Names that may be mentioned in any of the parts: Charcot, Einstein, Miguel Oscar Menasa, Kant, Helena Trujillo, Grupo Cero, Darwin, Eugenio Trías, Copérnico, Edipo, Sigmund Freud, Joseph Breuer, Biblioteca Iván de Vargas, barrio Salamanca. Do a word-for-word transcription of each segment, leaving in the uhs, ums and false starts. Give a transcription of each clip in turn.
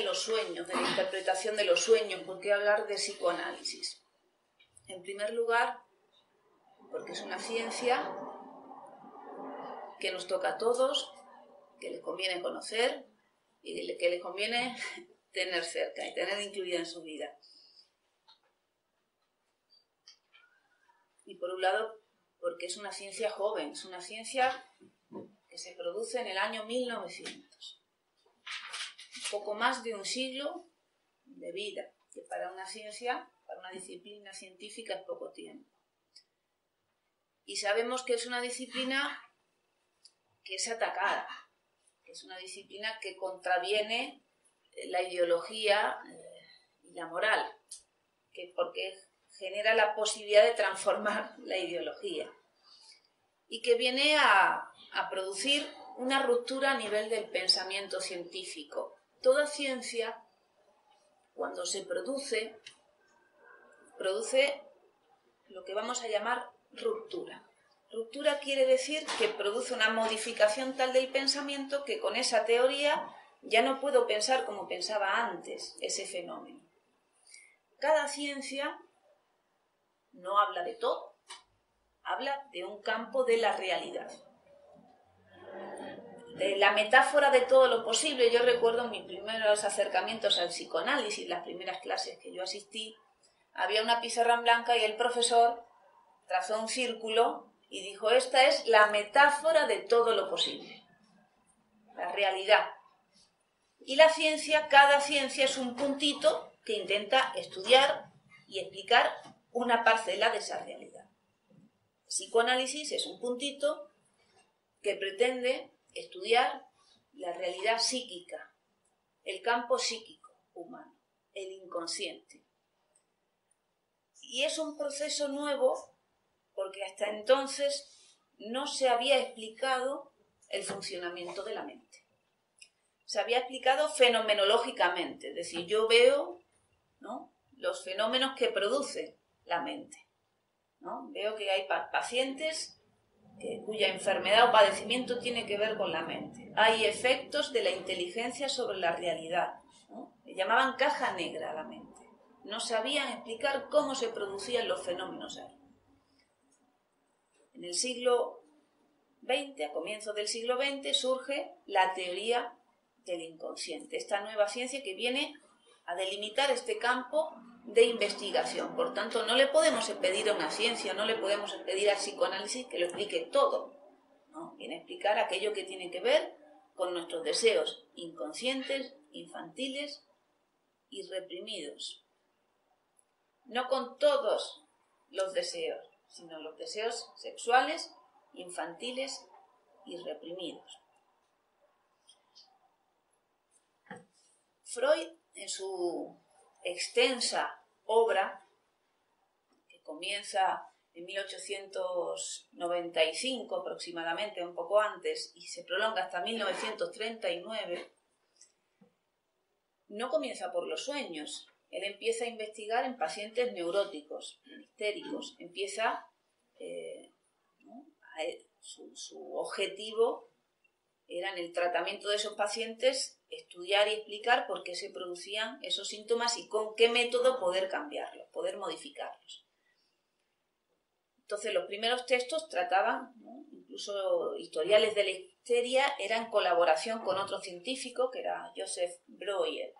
de los sueños, de la interpretación de los sueños, ¿por qué hablar de psicoanálisis? En primer lugar, porque es una ciencia que nos toca a todos, que les conviene conocer y que les conviene tener cerca y tener incluida en su vida. Y por un lado, porque es una ciencia joven, es una ciencia que se produce en el año mil novecientos. Poco más de un siglo de vida, que para una ciencia, para una disciplina científica es poco tiempo. Y sabemos que es una disciplina que es atacada, que es una disciplina que contraviene la ideología y la moral, que porque genera la posibilidad de transformar la ideología y que viene a, a producir una ruptura a nivel del pensamiento científico. Toda ciencia, cuando se produce, produce lo que vamos a llamar ruptura. Ruptura quiere decir que produce una modificación tal del pensamiento que con esa teoría ya no puedo pensar como pensaba antes ese fenómeno. Cada ciencia no habla de todo, habla de un campo de la realidad, de la metáfora de todo lo posible. Yo recuerdo mis primeros acercamientos al psicoanálisis, las primeras clases que yo asistí, había una pizarra en blanca y el profesor trazó un círculo y dijo: esta es la metáfora de todo lo posible, la realidad. Y la ciencia, cada ciencia es un puntito que intenta estudiar y explicar una parcela de esa realidad. El psicoanálisis es un puntito que pretende estudiar la realidad psíquica, el campo psíquico humano, el inconsciente. Y es un proceso nuevo porque hasta entonces no se había explicado el funcionamiento de la mente. Se había explicado fenomenológicamente, es decir, yo veo, ¿no?, los fenómenos que produce la mente, ¿no? Veo que hay pacientes que, cuya enfermedad o padecimiento tiene que ver con la mente. Hay efectos de la inteligencia sobre la realidad, ¿no? Le llamaban caja negra a la mente. No sabían explicar cómo se producían los fenómenos ahí. En el siglo veinte, a comienzos del siglo veinte, surge la teoría del inconsciente, esta nueva ciencia que viene a delimitar este campo de investigación. Por tanto, no le podemos pedir a una ciencia, no le podemos pedir al psicoanálisis que lo explique todo, ¿no? Viene a explicar aquello que tiene que ver con nuestros deseos inconscientes, infantiles y reprimidos. No con todos los deseos, sino los deseos sexuales, infantiles y reprimidos. Freud, en su extensa obra, que comienza en mil ochocientos noventa y cinco aproximadamente, un poco antes, y se prolonga hasta mil novecientos treinta y nueve, no comienza por los sueños. Él empieza a investigar en pacientes neuróticos, histéricos. Empieza, eh, ¿no? a él, su, su objetivo era en el tratamiento de esos pacientes estudiar y explicar por qué se producían esos síntomas y con qué método poder cambiarlos, poder modificarlos. Entonces los primeros textos trataban, ¿no?, incluso historiales de la histeria, era en colaboración con otro científico que era Joseph Breuer.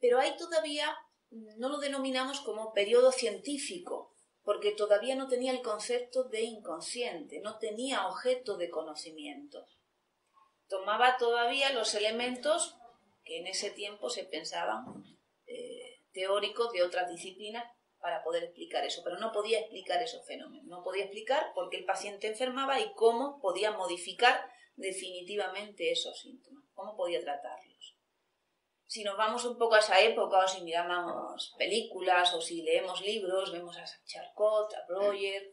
Pero ahí todavía no lo denominamos como periodo científico, porque todavía no tenía el concepto de inconsciente, no tenía objeto de conocimiento. Tomaba todavía los elementos que en ese tiempo se pensaban eh, teóricos de otras disciplinas para poder explicar eso, pero no podía explicar esos fenómenos, no podía explicar por qué el paciente enfermaba y cómo podía modificar definitivamente esos síntomas, cómo podía tratarlos. Si nos vamos un poco a esa época, o si miramos películas, o si leemos libros, vemos a Charcot, a Breuer,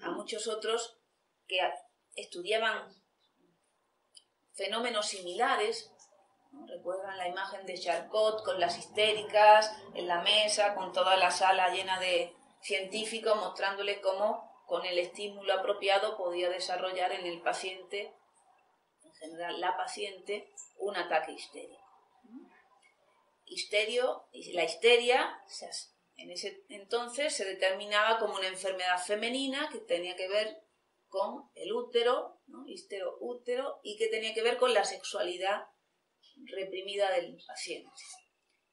a muchos otros que estudiaban fenómenos similares, ¿no? Recuerdan la imagen de Charcot con las histéricas en la mesa, con toda la sala llena de científicos, mostrándole cómo con el estímulo apropiado podía desarrollar en el paciente, en general la paciente, un ataque histérico. histerio, la histeria en ese entonces se determinaba como una enfermedad femenina que tenía que ver con el útero, ¿no? Histero útero, y que tenía que ver con la sexualidad reprimida del paciente.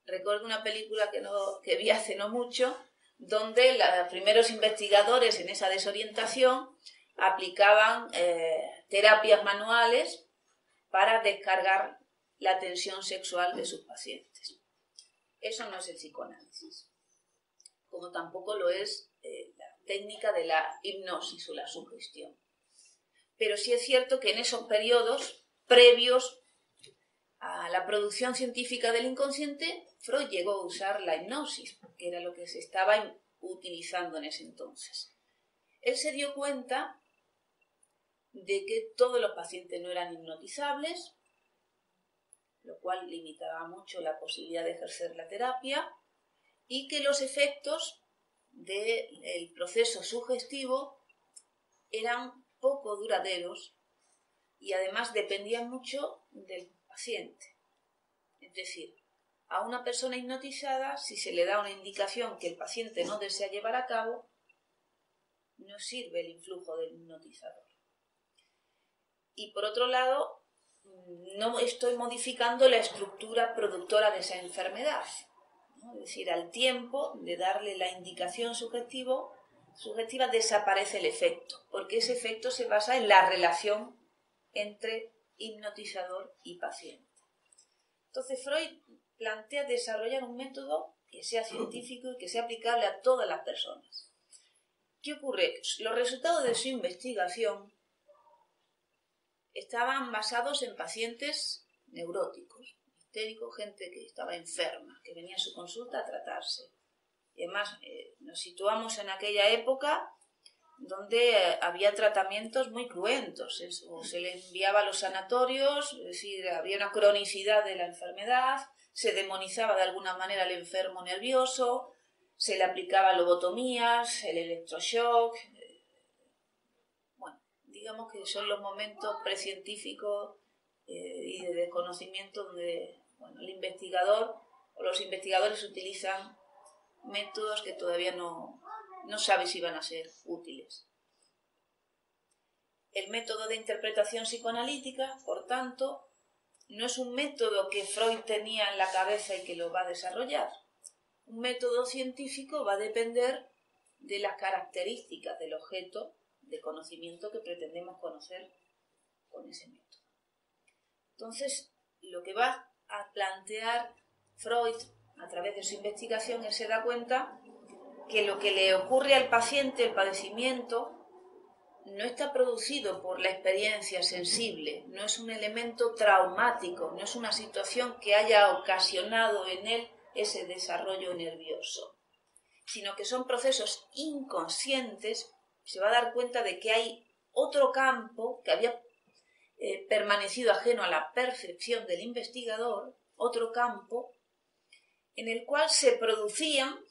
Recuerdo una película que, no, que vi hace no mucho, donde los primeros investigadores en esa desorientación aplicaban eh, terapias manuales para descargar la tensión sexual de sus pacientes. Eso no es el psicoanálisis, como tampoco lo es eh, la técnica de la hipnosis o la sugestión. Pero sí es cierto que en esos periodos previos a la producción científica del inconsciente, Freud llegó a usar la hipnosis, que era lo que se estaba utilizando en ese entonces. Él se dio cuenta de que todos los pacientes no eran hipnotizables, lo cual limitaba mucho la posibilidad de ejercer la terapia, y que los efectos del proceso sugestivo eran poco duraderos y además dependían mucho del paciente. Es decir, a una persona hipnotizada, si se le da una indicación que el paciente no desea llevar a cabo, no sirve el influjo del hipnotizador. Y por otro lado, no estoy modificando la estructura productora de esa enfermedad, ¿no? Es decir, al tiempo de darle la indicación sugestivo, sugestiva desaparece el efecto, porque ese efecto se basa en la relación entre hipnotizador y paciente. Entonces Freud plantea desarrollar un método que sea científico y que sea aplicable a todas las personas. ¿Qué ocurre? Los resultados de su investigación estaban basados en pacientes neuróticos, histéricos, gente que estaba enferma, que venía a su consulta a tratarse. Y además eh, nos situamos en aquella época donde eh, había tratamientos muy cruentos, es, o se le enviaba a los sanatorios, es decir, había una cronicidad de la enfermedad, se demonizaba de alguna manera al enfermo nervioso, se le aplicaba lobotomías, el electroshock. Digamos que son los momentos precientíficos eh, y de desconocimiento donde bueno, el investigador o los investigadores utilizan métodos que todavía no, no sabe si van a ser útiles. El método de interpretación psicoanalítica, por tanto, no es un método que Freud tenía en la cabeza y que lo va a desarrollar. Un método científico va a depender de las características del objeto de conocimiento que pretendemos conocer con ese método. Entonces, lo que va a plantear Freud a través de su investigación es que se da cuenta que lo que le ocurre al paciente, el padecimiento, no está producido por la experiencia sensible, no es un elemento traumático, no es una situación que haya ocasionado en él ese desarrollo nervioso, sino que son procesos inconscientes. Se va a dar cuenta de que hay otro campo que había eh, permanecido ajeno a la percepción del investigador, otro campo en el cual se producían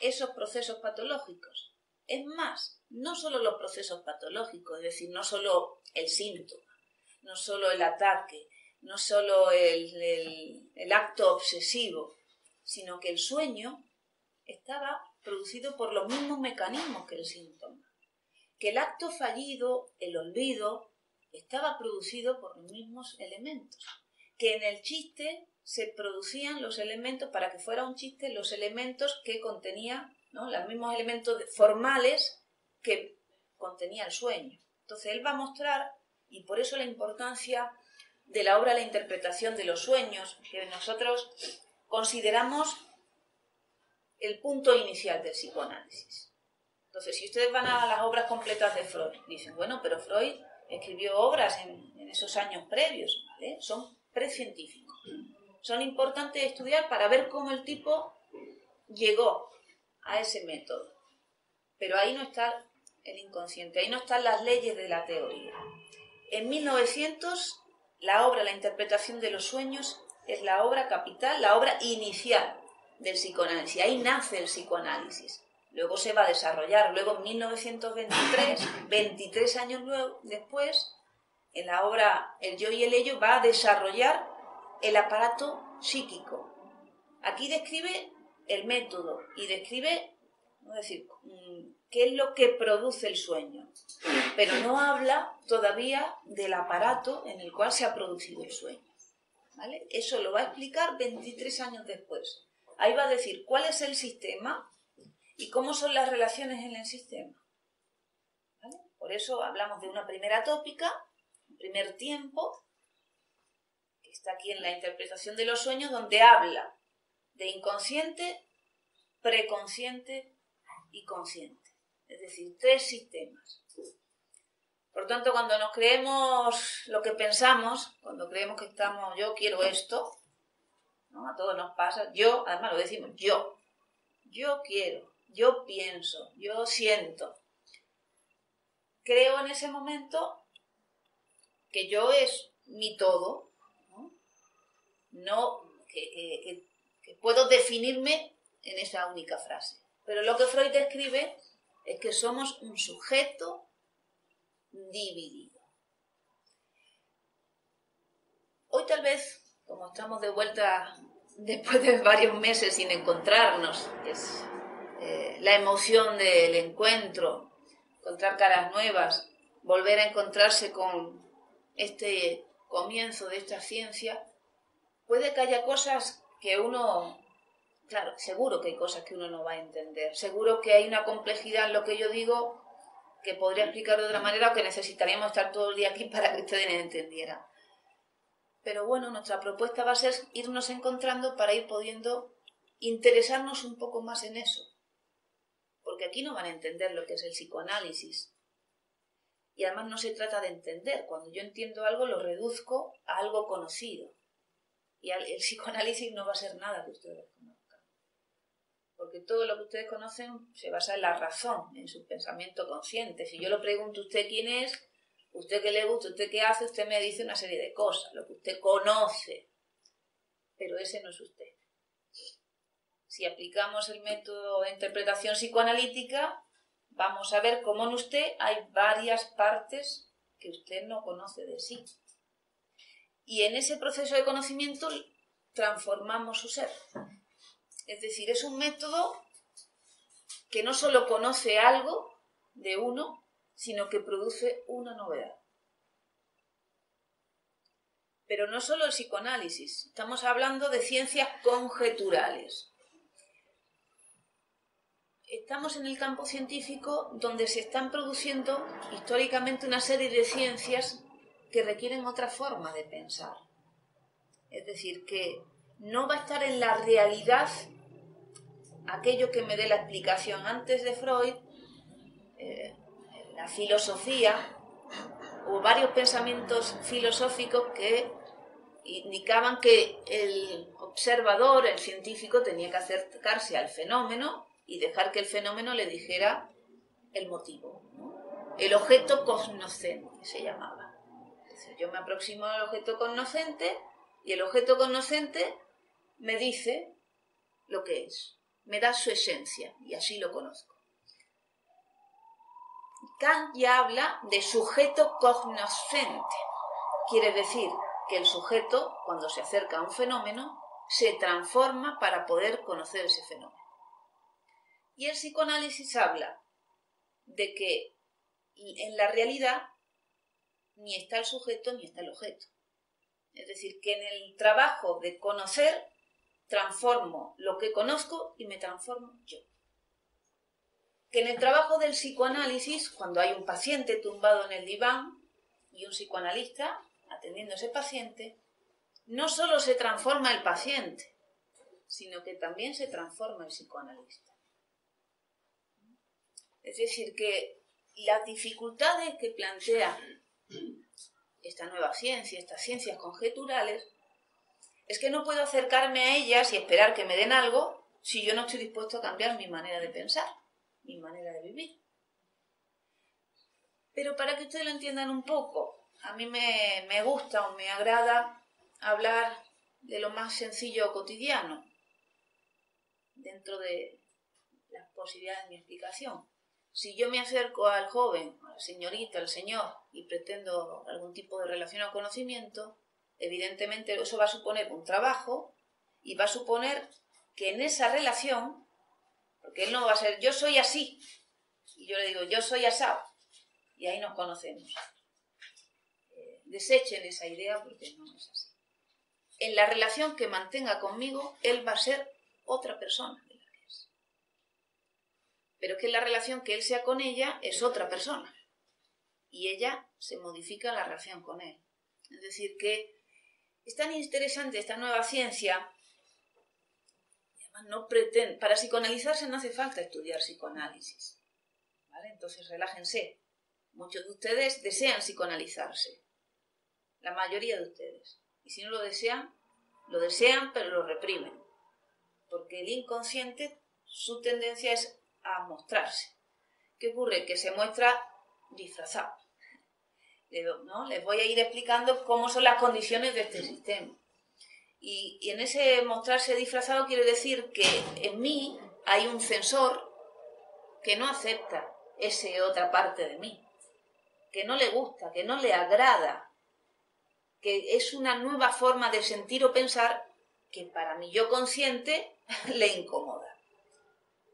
esos procesos patológicos. Es más, no solo los procesos patológicos, es decir, no solo el síntoma, no solo el ataque, no solo el, el, el acto obsesivo, sino que el sueño estaba producido por los mismos mecanismos que el síntoma, que el acto fallido, el olvido, estaba producido por los mismos elementos, que en el chiste se producían los elementos, para que fuera un chiste, los elementos que contenía, ¿no?, los mismos elementos formales que contenía el sueño. Entonces él va a mostrar, y por eso la importancia de la obra La interpretación de los sueños, que nosotros consideramos el punto inicial del psicoanálisis. Entonces, si ustedes van a las obras completas de Freud, dicen, bueno, pero Freud escribió obras en, en esos años previos, ¿vale? Son precientíficos. Son importantes de estudiar para ver cómo el tipo llegó a ese método. Pero ahí no está el inconsciente, ahí no están las leyes de la teoría. En mil novecientos, la obra La interpretación de los sueños es la obra capital, la obra inicial del psicoanálisis. Ahí nace el psicoanálisis. Luego se va a desarrollar. Luego en mil novecientos veintitrés, veintitrés años luego, después, en la obra El yo y el ello, va a desarrollar el aparato psíquico, Aquí describe el método y describe, vamos a decir, qué es lo que produce el sueño, pero no habla todavía del aparato en el cual se ha producido el sueño, ¿vale? Eso lo va a explicar veintitrés años después. Ahí va a decir cuál es el sistema y cómo son las relaciones en el sistema, ¿vale? Por eso hablamos de una primera tópica, un primer tiempo, que está aquí en la interpretación de los sueños, donde habla de inconsciente, preconsciente y consciente. Es decir, tres sistemas. Por tanto, cuando nos creemos lo que pensamos, cuando creemos que estamos, yo quiero esto, ¿no? A todos nos pasa, yo, además lo decimos, yo, yo quiero, yo pienso, yo siento. Creo en ese momento que yo es mi todo, no, no que, que, que, que puedo definirme en esa única frase. Pero lo que Freud describe es que somos un sujeto dividido. Hoy tal vez, como estamos de vuelta después de varios meses sin encontrarnos, es eh, la emoción del encuentro, encontrar caras nuevas, volver a encontrarse con este comienzo de esta ciencia, puede que haya cosas que uno... Claro, seguro que hay cosas que uno no va a entender, seguro que hay una complejidad en lo que yo digo que podría explicar de otra manera o que necesitaríamos estar todo el día aquí para que ustedes entendieran. Pero bueno, nuestra propuesta va a ser irnos encontrando para ir pudiendo interesarnos un poco más en eso, porque aquí no van a entender lo que es el psicoanálisis. Y además no se trata de entender, cuando yo entiendo algo lo reduzco a algo conocido. Y el psicoanálisis no va a ser nada que ustedes conozcan, porque todo lo que ustedes conocen se basa en la razón, en su pensamiento consciente. Si yo le pregunto a usted quién es, usted qué le gusta, usted qué hace, usted me dice una serie de cosas, lo que usted conoce, pero ese no es usted. Si aplicamos el método de interpretación psicoanalítica, vamos a ver cómo en usted hay varias partes que usted no conoce de sí. Y en ese proceso de conocimiento transformamos su ser. Es decir, es un método que no solo conoce algo de uno, sino que produce una novedad. Pero no solo el psicoanálisis, estamos hablando de ciencias conjeturales. Estamos en el campo científico donde se están produciendo históricamente una serie de ciencias que requieren otra forma de pensar. Es decir, que no va a estar en la realidad aquello que me dé la explicación antes de Freud, eh, la filosofía o varios pensamientos filosóficos que indicaban que el observador, el científico, tenía que acercarse al fenómeno y dejar que el fenómeno le dijera el motivo, ¿no? El objeto cognoscente, que se llamaba. Yo me aproximo al objeto cognoscente y el objeto cognoscente me dice lo que es, me da su esencia y así lo conozco. Kant ya habla de sujeto cognoscente, quiere decir que el sujeto, cuando se acerca a un fenómeno, se transforma para poder conocer ese fenómeno. Y el psicoanálisis habla de que en la realidad ni está el sujeto ni está el objeto. Es decir, que en el trabajo de conocer, transformo lo que conozco y me transformo yo. Que en el trabajo del psicoanálisis, cuando hay un paciente tumbado en el diván y un psicoanalista atendiendo a ese paciente, no solo se transforma el paciente, sino que también se transforma el psicoanalista. Es decir, que las dificultades que plantea esta nueva ciencia, estas ciencias conjeturales, es que no puedo acercarme a ellas y esperar que me den algo si yo no estoy dispuesto a cambiar mi manera de pensar, mi manera de vivir. Pero para que ustedes lo entiendan un poco, a mí me, me gusta o me agrada hablar de lo más sencillo o cotidiano dentro de las posibilidades de mi explicación. Si yo me acerco al joven, a la señorita, al señor, y pretendo algún tipo de relación o conocimiento, evidentemente eso va a suponer un trabajo y va a suponer que en esa relación, porque él no va a ser yo soy así, y yo le digo yo soy asado, y ahí nos conocemos. Eh, desechen esa idea porque no es así. En la relación que mantenga conmigo, él va a ser otra persona de la que es. Pero es que la relación que él sea con ella es otra persona. Y ella se modifica la relación con él. Es decir, que es tan interesante esta nueva ciencia. Además, no pretende, para psicoanalizarse no hace falta estudiar psicoanálisis. ¿Vale? Entonces, relájense. Muchos de ustedes desean psicoanalizarse. La mayoría de ustedes. Y si no lo desean, lo desean, pero lo reprimen. Porque el inconsciente, su tendencia es a mostrarse. ¿Qué ocurre? Que se muestra disfrazado. ¿No? Les voy a ir explicando cómo son las condiciones de este sistema. Y, y en ese mostrarse disfrazado quiere decir que en mí hay un censor que no acepta esa otra parte de mí, que no le gusta, que no le agrada, que es una nueva forma de sentir o pensar que para mi yo consciente le incomoda.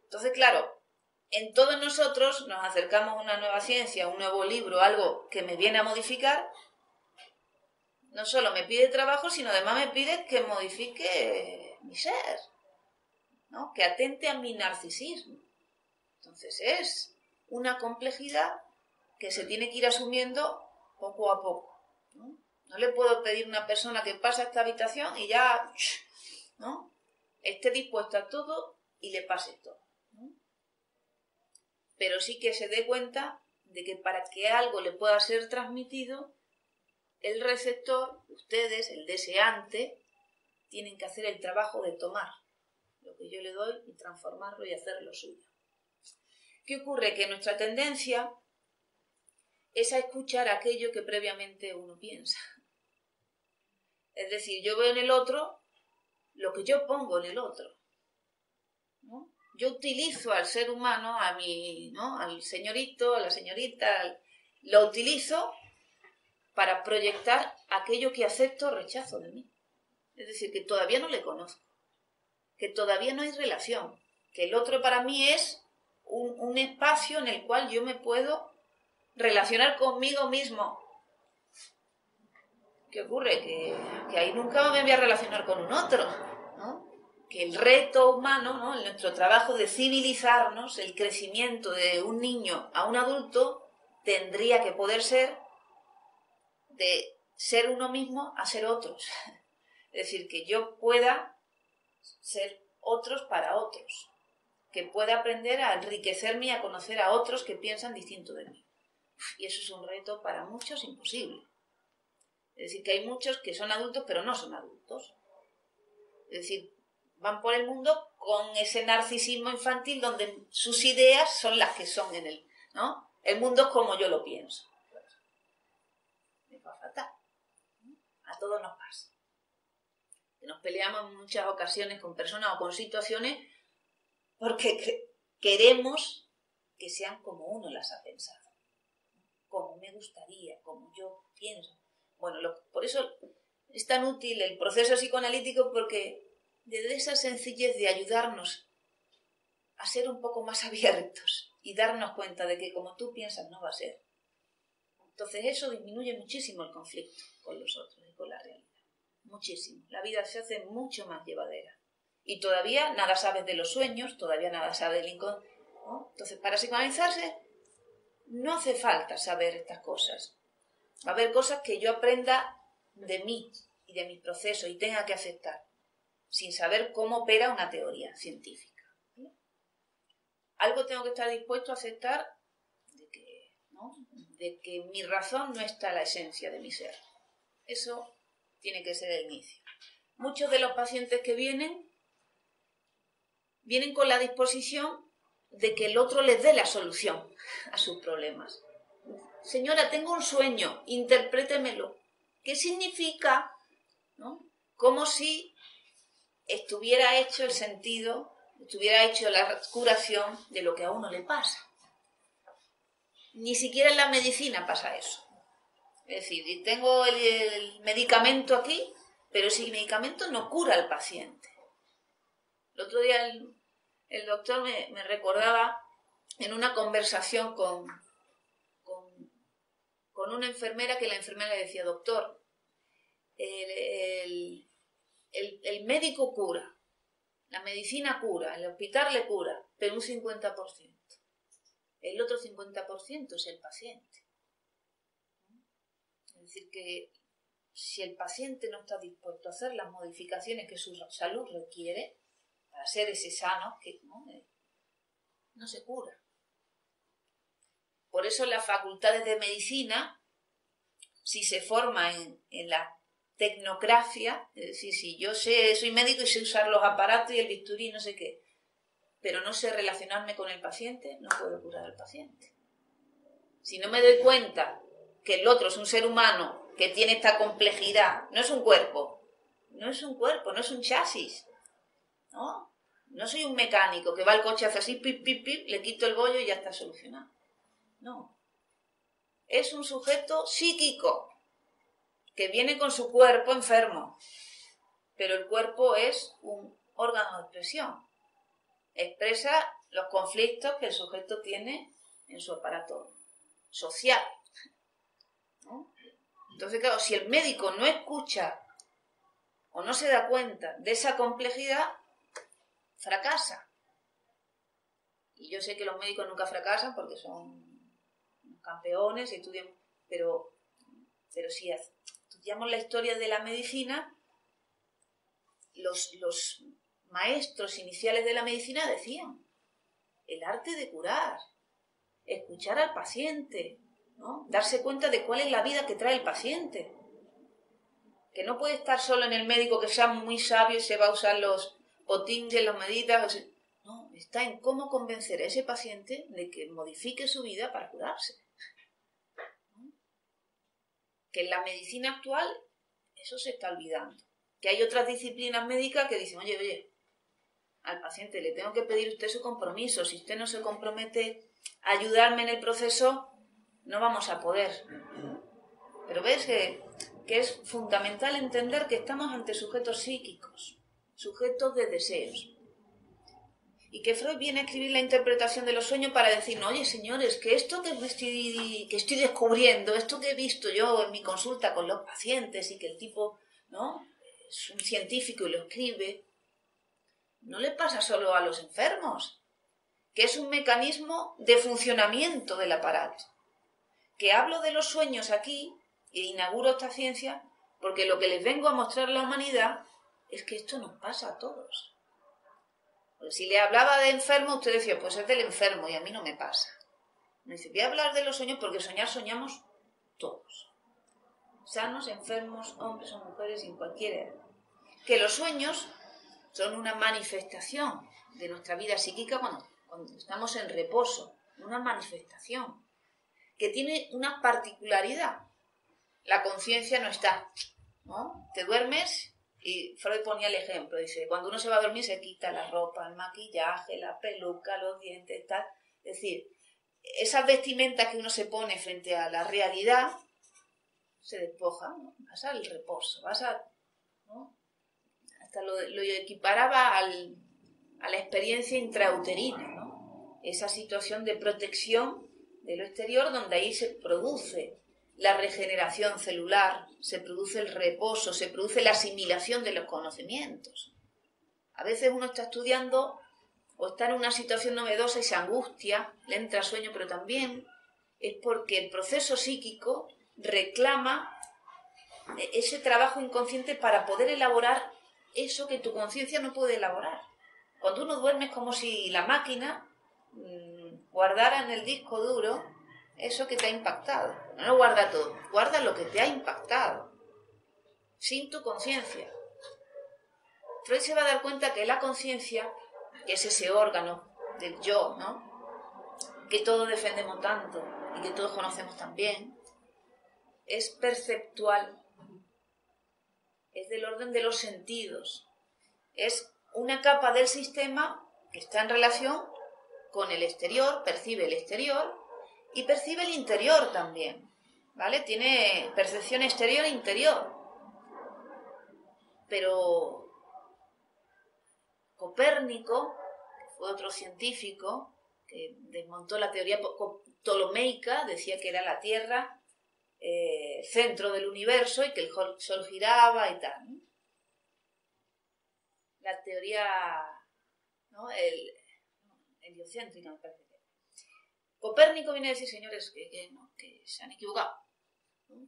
Entonces, claro, en todos nosotros nos acercamos a una nueva ciencia, un nuevo libro, algo que me viene a modificar. No solo me pide trabajo, sino además me pide que modifique mi ser, ¿no? Que atente a mi narcisismo. Entonces es una complejidad que se tiene que ir asumiendo poco a poco, ¿no? No le puedo pedir a una persona que pase a esta habitación y ya, ¿no?, esté dispuesta a todo y le pase todo, ¿no? Pero sí que se dé cuenta de que para que algo le pueda ser transmitido, el receptor, ustedes, el deseante, tienen que hacer el trabajo de tomar lo que yo le doy y transformarlo y hacerlo suyo. ¿Qué ocurre? Que nuestra tendencia es a escuchar aquello que previamente uno piensa. Es decir, yo veo en el otro lo que yo pongo en el otro, ¿no? Yo utilizo al ser humano, a mi, ¿no?, al señorito, a la señorita, al... lo utilizo para proyectar aquello que acepto o rechazo de mí. Es decir, que todavía no le conozco, que todavía no hay relación, que el otro para mí es un, un espacio en el cual yo me puedo relacionar conmigo mismo. ¿Qué ocurre? Que, que ahí nunca me voy a relacionar con un otro, ¿no? Que el reto humano, ¿no?, en nuestro trabajo de civilizarnos, el crecimiento de un niño a un adulto, tendría que poder ser de ser uno mismo a ser otros. Es decir, que yo pueda ser otros para otros, que pueda aprender a enriquecerme y a conocer a otros que piensan distinto de mí. Y eso es un reto para muchos imposible. Es decir, que hay muchos que son adultos pero no son adultos. Es decir, van por el mundo con ese narcisismo infantil donde sus ideas son las que son en el, ¿no? El mundo es como yo lo pienso. A todos nos pasa. Nos peleamos en muchas ocasiones con personas o con situaciones porque queremos que sean como uno las ha pensado. Como me gustaría, como yo pienso. Bueno, lo, por eso es tan útil el proceso psicoanalítico, porque desde esa sencillez de ayudarnos a ser un poco más abiertos y darnos cuenta de que como tú piensas no va a ser. Entonces eso disminuye muchísimo el conflicto con los otros y con la realidad. Muchísimo. La vida se hace mucho más llevadera. Y todavía nada sabes de los sueños, todavía nada sabes del inconsciente, ¿no? Entonces, para psicoanalizarse no hace falta saber estas cosas. Va a haber cosas que yo aprenda de mí y de mis procesos y tenga que aceptar, sin saber cómo opera una teoría científica, ¿sí? Algo tengo que estar dispuesto a aceptar de que, ¿no?, de que mi razón no está en la esencia de mi ser. Eso tiene que ser el inicio. Muchos de los pacientes que vienen, vienen con la disposición de que el otro les dé la solución a sus problemas. Señora, tengo un sueño, interprétemelo. ¿Qué significa? ¿No? Como si estuviera hecho el sentido, estuviera hecho la curación de lo que a uno le pasa. Ni siquiera en la medicina pasa eso. Es decir, tengo el, el medicamento aquí, pero ese medicamento no cura al paciente. El otro día el, el doctor me, me recordaba en una conversación con, con, con una enfermera, que la enfermera le decía: doctor, el, el, el, el médico cura, la medicina cura, el hospital le cura, pero un cincuenta por ciento. El otro cincuenta por ciento es el paciente. Es decir, que si el paciente no está dispuesto a hacer las modificaciones que su salud requiere para ser ese sano, que no, no se cura. Por eso las facultades de medicina, si se forma en, en la tecnocracia, es decir, si yo sé, soy médico y sé usar los aparatos y el bisturí y no sé qué, pero no sé relacionarme con el paciente, no puedo curar al paciente. Si no me doy cuenta que el otro es un ser humano que tiene esta complejidad, no es un cuerpo, no es un cuerpo, no es un chasis, ¿no? No soy un mecánico que va al coche, hace así, pip, pip, pip, le quito el bollo y ya está solucionado. No. Es un sujeto psíquico que viene con su cuerpo enfermo, pero el cuerpo es un órgano de expresión. Expresa los conflictos que el sujeto tiene en su aparato social, ¿no? Entonces, claro, si el médico no escucha o no se da cuenta de esa complejidad, fracasa. Y yo sé que los médicos nunca fracasan porque son campeones y estudian, pero, pero si estudiamos la historia de la medicina, los... los maestros iniciales de la medicina decían: el arte de curar, escuchar al paciente, ¿no? Darse cuenta de cuál es la vida que trae el paciente. Que no puede estar solo en el médico que sea muy sabio y se va a usar los potinches, los meditas. No, está en cómo convencer a ese paciente de que modifique su vida para curarse. ¿No? Que en la medicina actual eso se está olvidando. Que hay otras disciplinas médicas que dicen: oye, oye, al paciente le tengo que pedir usted su compromiso. Si usted no se compromete a ayudarme en el proceso, no vamos a poder. Pero ves que, que es fundamental entender que estamos ante sujetos psíquicos, sujetos de deseos. Y que Freud viene a escribir la interpretación de los sueños para decirnos: oye, señores, que esto que estoy, que estoy descubriendo, esto que he visto yo en mi consulta con los pacientes y que el tipo, ¿no?, es un científico y lo escribe, no le pasa solo a los enfermos, que es un mecanismo de funcionamiento del aparato. Que hablo de los sueños aquí, e inauguro esta ciencia, porque lo que les vengo a mostrar a la humanidad es que esto nos pasa a todos. Porque si le hablaba de enfermo, usted decía: pues es del enfermo y a mí no me pasa. Me dice: voy a hablar de los sueños porque soñar soñamos todos. Sanos, enfermos, hombres o mujeres, en cualquier edad. Que los sueños son una manifestación de nuestra vida psíquica cuando, cuando estamos en reposo, una manifestación que tiene una particularidad. La conciencia no está, ¿no? Te duermes y Freud ponía el ejemplo, dice: cuando uno se va a dormir se quita la ropa, el maquillaje, la peluca, los dientes, tal. Es decir, esas vestimentas que uno se pone frente a la realidad se despoja, ¿no? Vas al reposo, vas a, ¿no? Hasta lo, lo equiparaba al, a la experiencia intrauterina, ¿no? Esa situación de protección de lo exterior donde ahí se produce la regeneración celular, se produce el reposo, se produce la asimilación de los conocimientos. A veces uno está estudiando o está en una situación novedosa y se angustia, le entra sueño, pero también es porque el proceso psíquico reclama ese trabajo inconsciente para poder elaborar eso que tu conciencia no puede elaborar. Cuando uno duerme es como si la máquina mmm, guardara en el disco duro eso que te ha impactado. No lo guarda todo, guarda lo que te ha impactado, sin tu conciencia. Freud se va a dar cuenta que la conciencia, que es ese órgano del yo, ¿no?, que todos defendemos tanto y que todos conocemos también, es perceptual, es del orden de los sentidos, es una capa del sistema que está en relación con el exterior, percibe el exterior y percibe el interior también, ¿vale? Tiene percepción exterior e interior, pero Copérnico, que fue otro científico que desmontó la teoría ptolomeica, decía que era la Tierra eh, centro del universo y que el Sol giraba y tal. La teoría, ¿no? el, heliocéntrica, me parece. Copérnico viene a decir, señores, que, que, no, que se han equivocado, ¿no?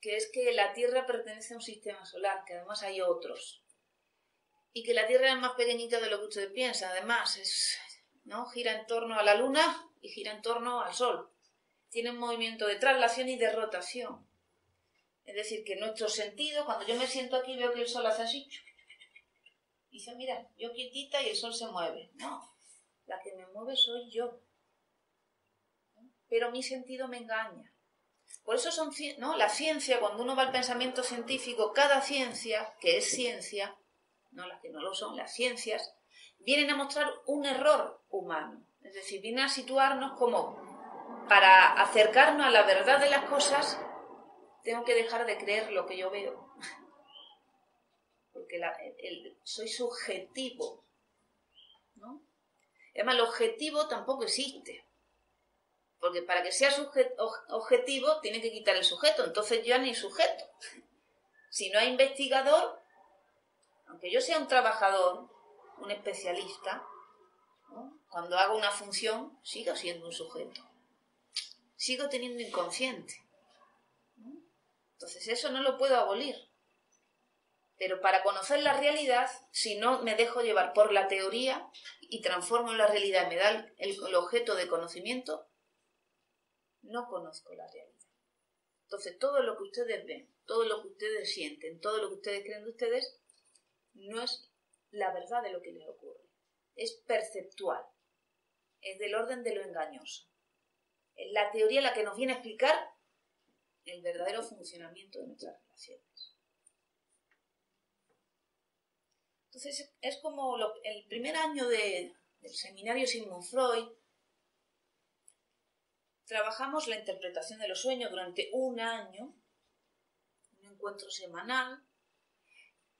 Que es que la Tierra pertenece a un sistema solar, que además hay otros, y que la Tierra es más pequeñita de lo que usted piensa, además es, ¿no? gira en torno a la Luna y gira en torno al Sol, tiene un movimiento de traslación y de rotación, es decir, que nuestro sentido, cuando yo me siento aquí veo que el Sol hace así, y dice, mira, yo quietita y el Sol se mueve, no, la que me mueve soy yo. Pero mi sentido me engaña. Por eso son, ¿no? la ciencia, cuando uno va al pensamiento científico, cada ciencia, que es ciencia, no las que no lo son, las ciencias, vienen a mostrar un error humano. Es decir, vienen a situarnos como, para acercarnos a la verdad de las cosas, tengo que dejar de creer lo que yo veo. Porque la, el, el, soy subjetivo, ¿no? Además, el objetivo tampoco existe. Porque para que sea objetivo tiene que quitar el sujeto, entonces ya ni sujeto. Si no hay investigador, aunque yo sea un trabajador, un especialista, ¿no? cuando hago una función sigo siendo un sujeto, sigo teniendo inconsciente. ¿no? Entonces eso no lo puedo abolir. Pero para conocer la realidad, si no me dejo llevar por la teoría y transformo la realidad, me da el, el objeto de conocimiento, no conozco la realidad. Entonces, todo lo que ustedes ven, todo lo que ustedes sienten, todo lo que ustedes creen de ustedes, no es la verdad de lo que les ocurre. Es perceptual. Es del orden de lo engañoso. Es la teoría la que nos viene a explicar el verdadero funcionamiento de nuestras relaciones. Entonces, es como lo, el primer año de, del seminario Sigmund Freud. Trabajamos la interpretación de los sueños durante un año, un encuentro semanal.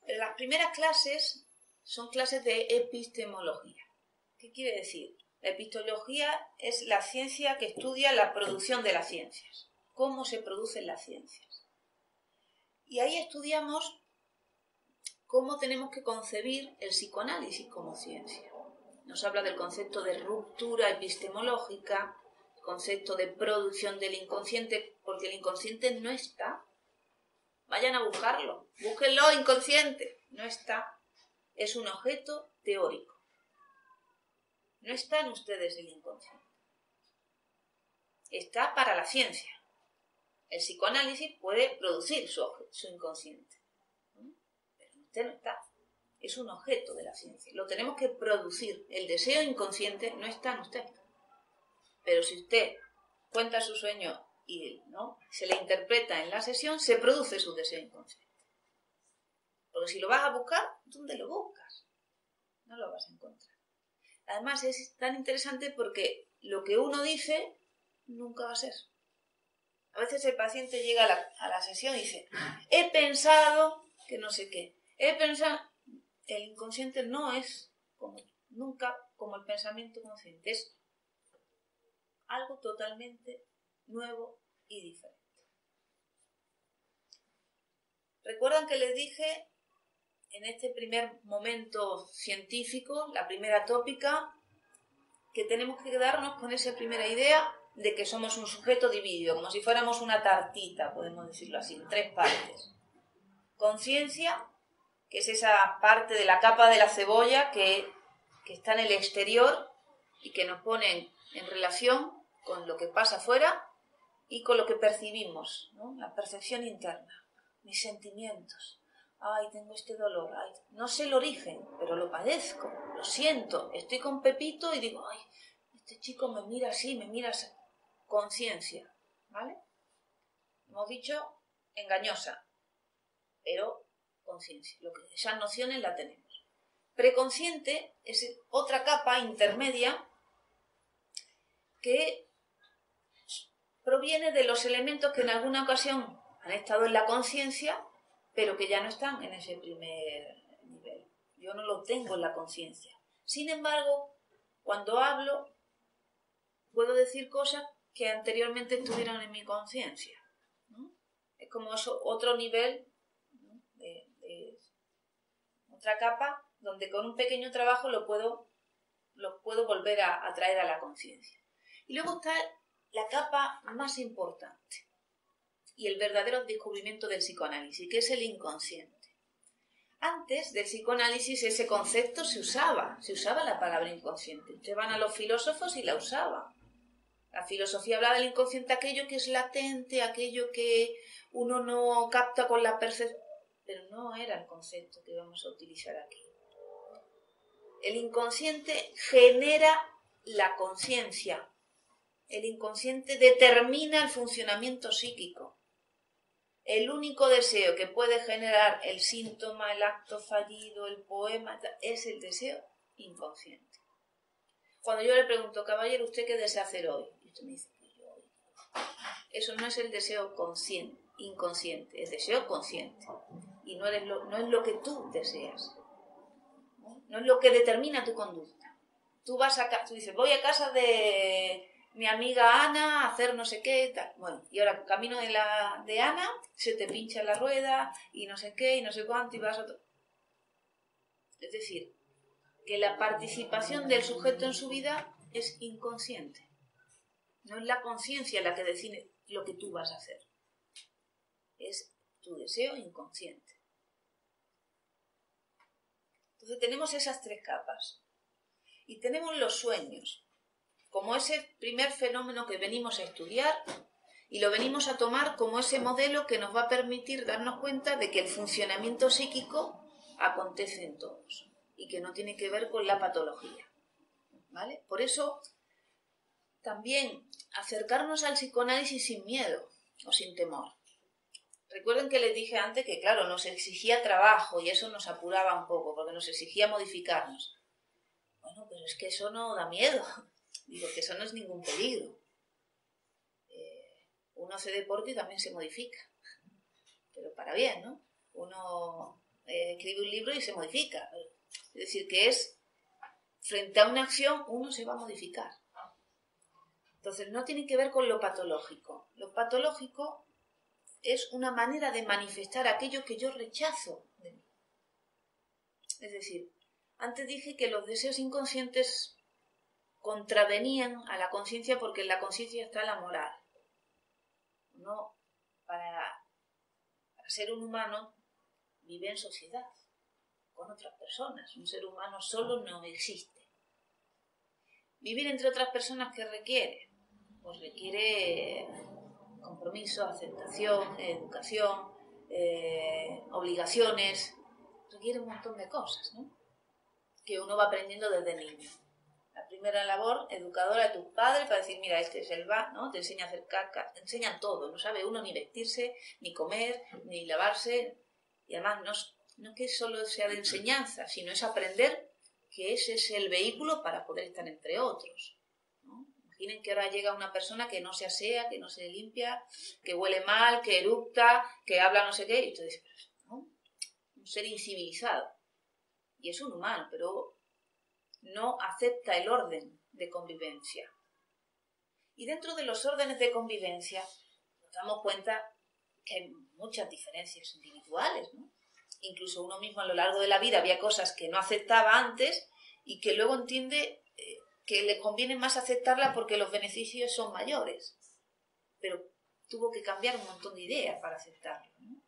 Las primeras clases son clases de epistemología. ¿Qué quiere decir? La epistemología es la ciencia que estudia la producción de las ciencias, cómo se producen las ciencias. Y ahí estudiamos cómo tenemos que concebir el psicoanálisis como ciencia. Nos habla del concepto de ruptura epistemológica, concepto de producción del inconsciente, porque el inconsciente no está. Vayan a buscarlo, búsquenlo, inconsciente, no está. Es un objeto teórico. No está en ustedes el inconsciente. Está para la ciencia. El psicoanálisis puede producir su, su inconsciente, pero usted no está. Es un objeto de la ciencia. Lo tenemos que producir. El deseo inconsciente no está en usted. Pero si usted cuenta su sueño y ¿no? se le interpreta en la sesión, se produce su deseo inconsciente. Porque si lo vas a buscar, ¿dónde lo buscas? No lo vas a encontrar. Además es tan interesante porque lo que uno dice nunca va a ser. A veces el paciente llega a la, a la sesión y dice, he pensado que no sé qué, he pensado... El inconsciente no es como, nunca como el pensamiento consciente, es algo totalmente nuevo y diferente. ¿Recuerdan que les dije en este primer momento científico, la primera tópica, que tenemos que quedarnos con esa primera idea de que somos un sujeto dividido, como si fuéramos una tartita, podemos decirlo así, en tres partes? Conciencia, que es esa parte de la capa de la cebolla que, que está en el exterior y que nos pone en relación con lo que pasa afuera y con lo que percibimos, ¿no? La percepción interna, mis sentimientos. Ay, tengo este dolor, ay, no sé el origen, pero lo padezco, lo siento. Estoy con Pepito y digo, ay, este chico me mira así, me mira así. Conciencia, ¿vale? Hemos dicho engañosa, pero conciencia. Lo que, esas nociones la tenemos. Preconsciente es otra capa intermedia que proviene de los elementos que en alguna ocasión han estado en la conciencia, pero que ya no están en ese primer nivel. yo no lo tengo en la conciencia. Sin embargo, cuando hablo, puedo decir cosas que anteriormente estuvieron en mi conciencia, ¿no? Es como eso, otro nivel, ¿no? de, de otra capa, donde con un pequeño trabajo lo puedo, lo puedo volver a, a traer a la conciencia. Y luego está la capa más importante y el verdadero descubrimiento del psicoanálisis, que es el inconsciente. Antes del psicoanálisis ese concepto se usaba, se usaba la palabra inconsciente. Ustedes van a los filósofos y la usaban. La filosofía hablaba del inconsciente, aquello que es latente, aquello que uno no capta con la percepción. Pero no era el concepto que vamos a utilizar aquí. El inconsciente genera la conciencia. El inconsciente determina el funcionamiento psíquico. El único deseo que puede generar el síntoma, el acto fallido, el poema, es el deseo inconsciente. Cuando yo le pregunto, caballero, ¿usted qué desea hacer hoy? Y usted me dice, yo hoy. Eso no es el deseo consciente, inconsciente, es deseo consciente. Y no, eres lo, no es lo que tú deseas. No es lo que determina tu conducta. Tú vas a, tú dices, voy a casa de mi amiga Ana a hacer no sé qué y tal. Bueno, y ahora camino de, la, de Ana, se te pincha la rueda y no sé qué y no sé cuánto y vas a todo. Es decir, que la participación del sujeto en su vida es inconsciente. No es la conciencia la que define lo que tú vas a hacer. Es tu deseo inconsciente. Entonces tenemos esas tres capas. Y tenemos los sueños como ese primer fenómeno que venimos a estudiar y lo venimos a tomar como ese modelo que nos va a permitir darnos cuenta de que el funcionamiento psíquico acontece en todos y que no tiene que ver con la patología, ¿vale? Por eso también acercarnos al psicoanálisis sin miedo o sin temor. Recuerden que les dije antes que, claro, nos exigía trabajo y eso nos apuraba un poco porque nos exigía modificarnos. Bueno, pero es que eso no da miedo. Digo que eso no es ningún peligro. Eh, uno hace deporte y también se modifica. Pero para bien, ¿no? Uno eh, escribe un libro y se modifica. Es decir, que es, frente a una acción, uno se va a modificar. Entonces, no tiene que ver con lo patológico. Lo patológico es una manera de manifestar aquello que yo rechazo de mí. Es decir, antes dije que los deseos inconscientes contravenían a la conciencia porque en la conciencia está la moral. Uno, para, para ser un humano, vive en sociedad, con otras personas. Un ser humano solo no existe. Vivir entre otras personas, ¿qué requiere? Pues requiere compromiso, aceptación, educación, eh, obligaciones. Requiere un montón de cosas, ¿no? Que uno va aprendiendo desde niño. La primera labor educadora de tus padres para decir, mira, este es el va, ¿no? Te enseña a hacer caca, te enseñan todo, no sabe uno ni vestirse, ni comer, ni lavarse. Y además no es, no es que solo sea de enseñanza, sino es aprender que ese es el vehículo para poder estar entre otros, ¿no? Imaginen que ahora llega una persona que no se asea, que no se limpia, que huele mal, que eructa, que habla no sé qué, y tú dices, ¿no? Un ser incivilizado. Y es un humano, pero no acepta el orden de convivencia. Y dentro de los órdenes de convivencia nos damos cuenta que hay muchas diferencias individuales, ¿no? Incluso uno mismo a lo largo de la vida había cosas que no aceptaba antes y que luego entiende eh, que le conviene más aceptarla porque los beneficios son mayores. Pero tuvo que cambiar un montón de ideas para aceptarlo, ¿no?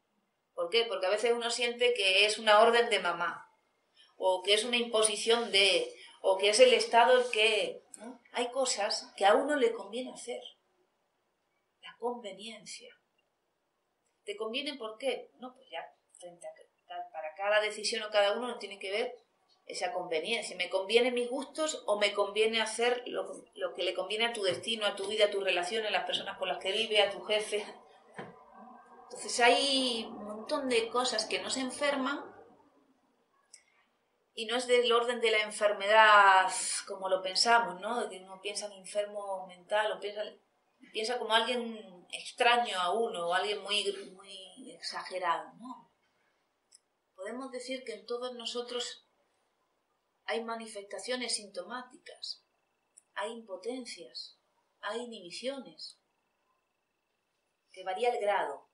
¿Por qué? Porque a veces uno siente que es una orden de mamá o que es una imposición de, o que es el Estado el que, ¿no? Hay cosas que a uno le conviene hacer. La conveniencia. ¿Te conviene por qué? No, pues ya, frente a, para cada decisión o cada uno no tiene que ver esa conveniencia. ¿Me conviene mis gustos o me conviene hacer lo, lo que le conviene a tu destino, a tu vida, a tus relaciones, a las personas con las que vive, a tu jefe? Entonces hay un montón de cosas que nos enferman. Y no es del orden de la enfermedad como lo pensamos, ¿no? De que uno piensa en enfermo mental o piensa, piensa como alguien extraño a uno o alguien muy, muy exagerado, ¿no? Podemos decir que en todos nosotros hay manifestaciones sintomáticas, hay impotencias, hay inhibiciones, que varía el grado.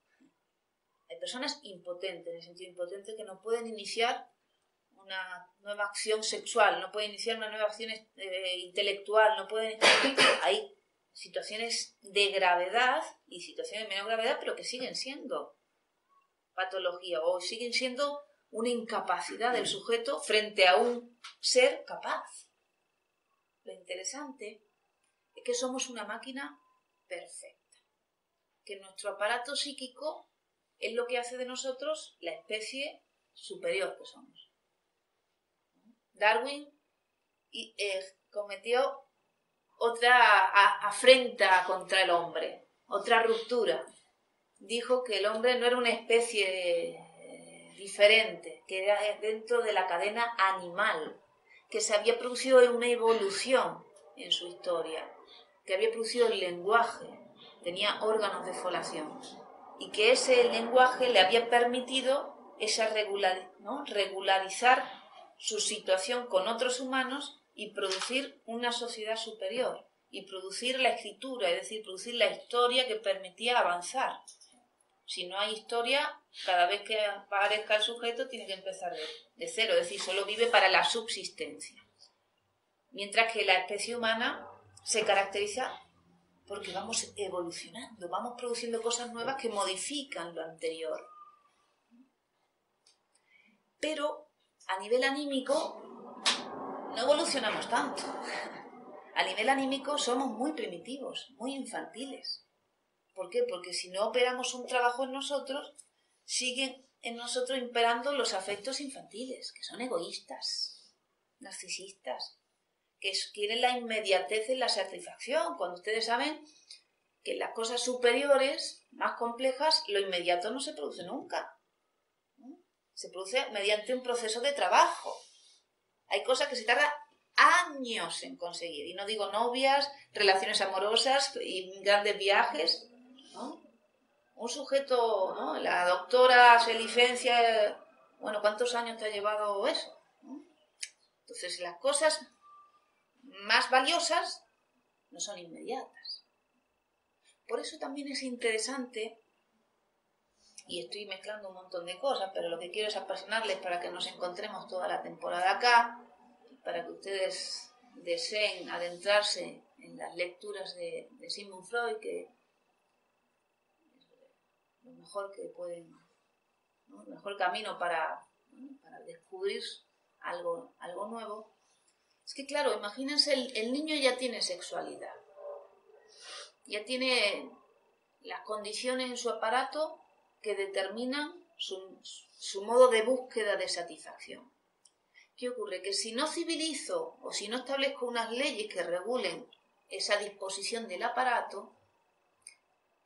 Hay personas impotentes, en el sentido impotente que no pueden iniciar una nueva acción sexual, no pueden iniciar una nueva acción eh, intelectual, no pueden... Hay situaciones de gravedad y situaciones de menor gravedad, pero que siguen siendo patología o siguen siendo una incapacidad del sujeto frente a un ser capaz. Lo interesante es que somos una máquina perfecta, que nuestro aparato psíquico es lo que hace de nosotros la especie superior que somos. Darwin y, eh, cometió otra afrenta contra el hombre, otra ruptura. Dijo que el hombre no era una especie diferente, que era dentro de la cadena animal, que se había producido una evolución en su historia, que había producido el lenguaje, tenía órganos de folación, y que ese lenguaje le había permitido esa regular, ¿no? regularizar su situación con otros humanos y producir una sociedad superior, y producir la escritura, es decir, producir la historia que permitía avanzar. Si no hay historia, cada vez que aparezca el sujeto tiene que empezar de, de cero, es decir, solo vive para la subsistencia. Mientras que la especie humana se caracteriza porque vamos evolucionando, vamos produciendo cosas nuevas que modifican lo anterior. Pero a nivel anímico no evolucionamos tanto. A nivel anímico somos muy primitivos, muy infantiles. ¿Por qué? Porque si no operamos un trabajo en nosotros, siguen en nosotros imperando los afectos infantiles, que son egoístas, narcisistas, que quieren la inmediatez y la satisfacción, cuando ustedes saben que en las cosas superiores, más complejas, lo inmediato no se produce nunca. ¿No? Se produce mediante un proceso de trabajo. Hay cosas que se tardan años en conseguir, y no digo novias, relaciones amorosas y grandes viajes, ¿no? Un sujeto, ¿no? La doctora se licencia, bueno, ¿cuántos años te ha llevado eso? ¿No? Entonces las cosas más valiosas no son inmediatas. Por eso también es interesante, y estoy mezclando un montón de cosas, pero lo que quiero es apasionarles para que nos encontremos toda la temporada acá, para que ustedes deseen adentrarse en las lecturas de, de Sigmund Freud, que lo mejor que pueden, ¿no? el mejor camino para, ¿no? para descubrir algo, algo nuevo. Es que claro, imagínense, el, el niño ya tiene sexualidad, ya tiene las condiciones en su aparato que determinan su, su modo de búsqueda de satisfacción. ¿Qué ocurre? Que si no civilizo o si no establezco unas leyes que regulen esa disposición del aparato,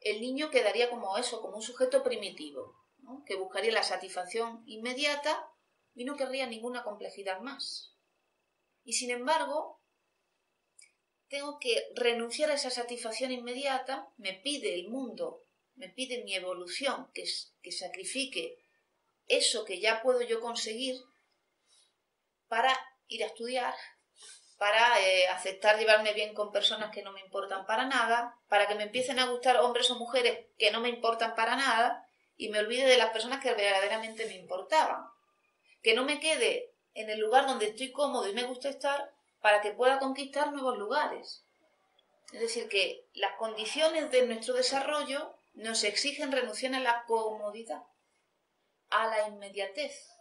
el niño quedaría como eso, como un sujeto primitivo, ¿no? que buscaría la satisfacción inmediata y no querría ninguna complejidad más. Y sin embargo, tengo que renunciar a esa satisfacción inmediata, me pide el mundo, me pide mi evolución, que, que sacrifique eso que ya puedo yo conseguir, para ir a estudiar, para eh, aceptar llevarme bien con personas que no me importan para nada, para que me empiecen a gustar hombres o mujeres que no me importan para nada y me olvide de las personas que verdaderamente me importaban. Que no me quede en el lugar donde estoy cómodo y me gusta estar para que pueda conquistar nuevos lugares. Es decir, que las condiciones de nuestro desarrollo nos exigen renunciar a la comodidad, a la inmediatez,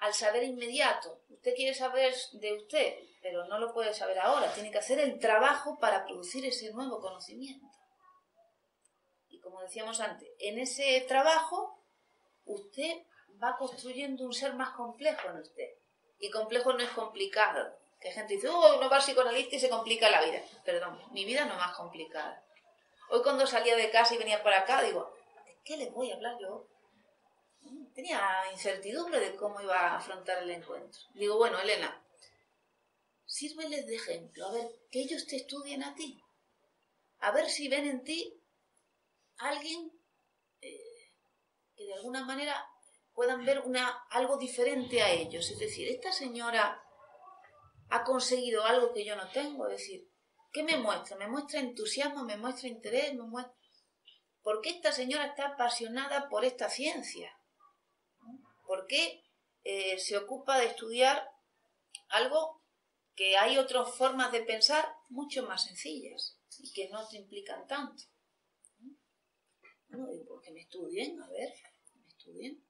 al saber inmediato. Usted quiere saber de usted, pero no lo puede saber ahora. Tiene que hacer el trabajo para producir ese nuevo conocimiento. Y como decíamos antes, en ese trabajo usted va construyendo un ser más complejo en usted. Y complejo no es complicado. Que gente dice, oh, uno va al psicoanalista y se complica la vida. Perdón, mi vida no es más complicada. Hoy cuando salía de casa y venía para acá, digo, ¿de qué les voy a hablar yo? Tenía incertidumbre de cómo iba a afrontar el encuentro. Digo, bueno, Elena, sírveles de ejemplo, a ver, que ellos te estudien a ti. A ver si ven en ti alguien eh, que de alguna manera puedan ver una, algo diferente a ellos. Es decir, esta señora ha conseguido algo que yo no tengo. Es decir, ¿qué me muestra? Me muestra entusiasmo, me muestra interés, me muestra... ¿Por qué esta señora está apasionada por esta ciencia? ¿Por qué eh, se ocupa de estudiar algo que hay otras formas de pensar mucho más sencillas y que no te implican tanto? Bueno, digo, porque me estudien, a ver, me estudien.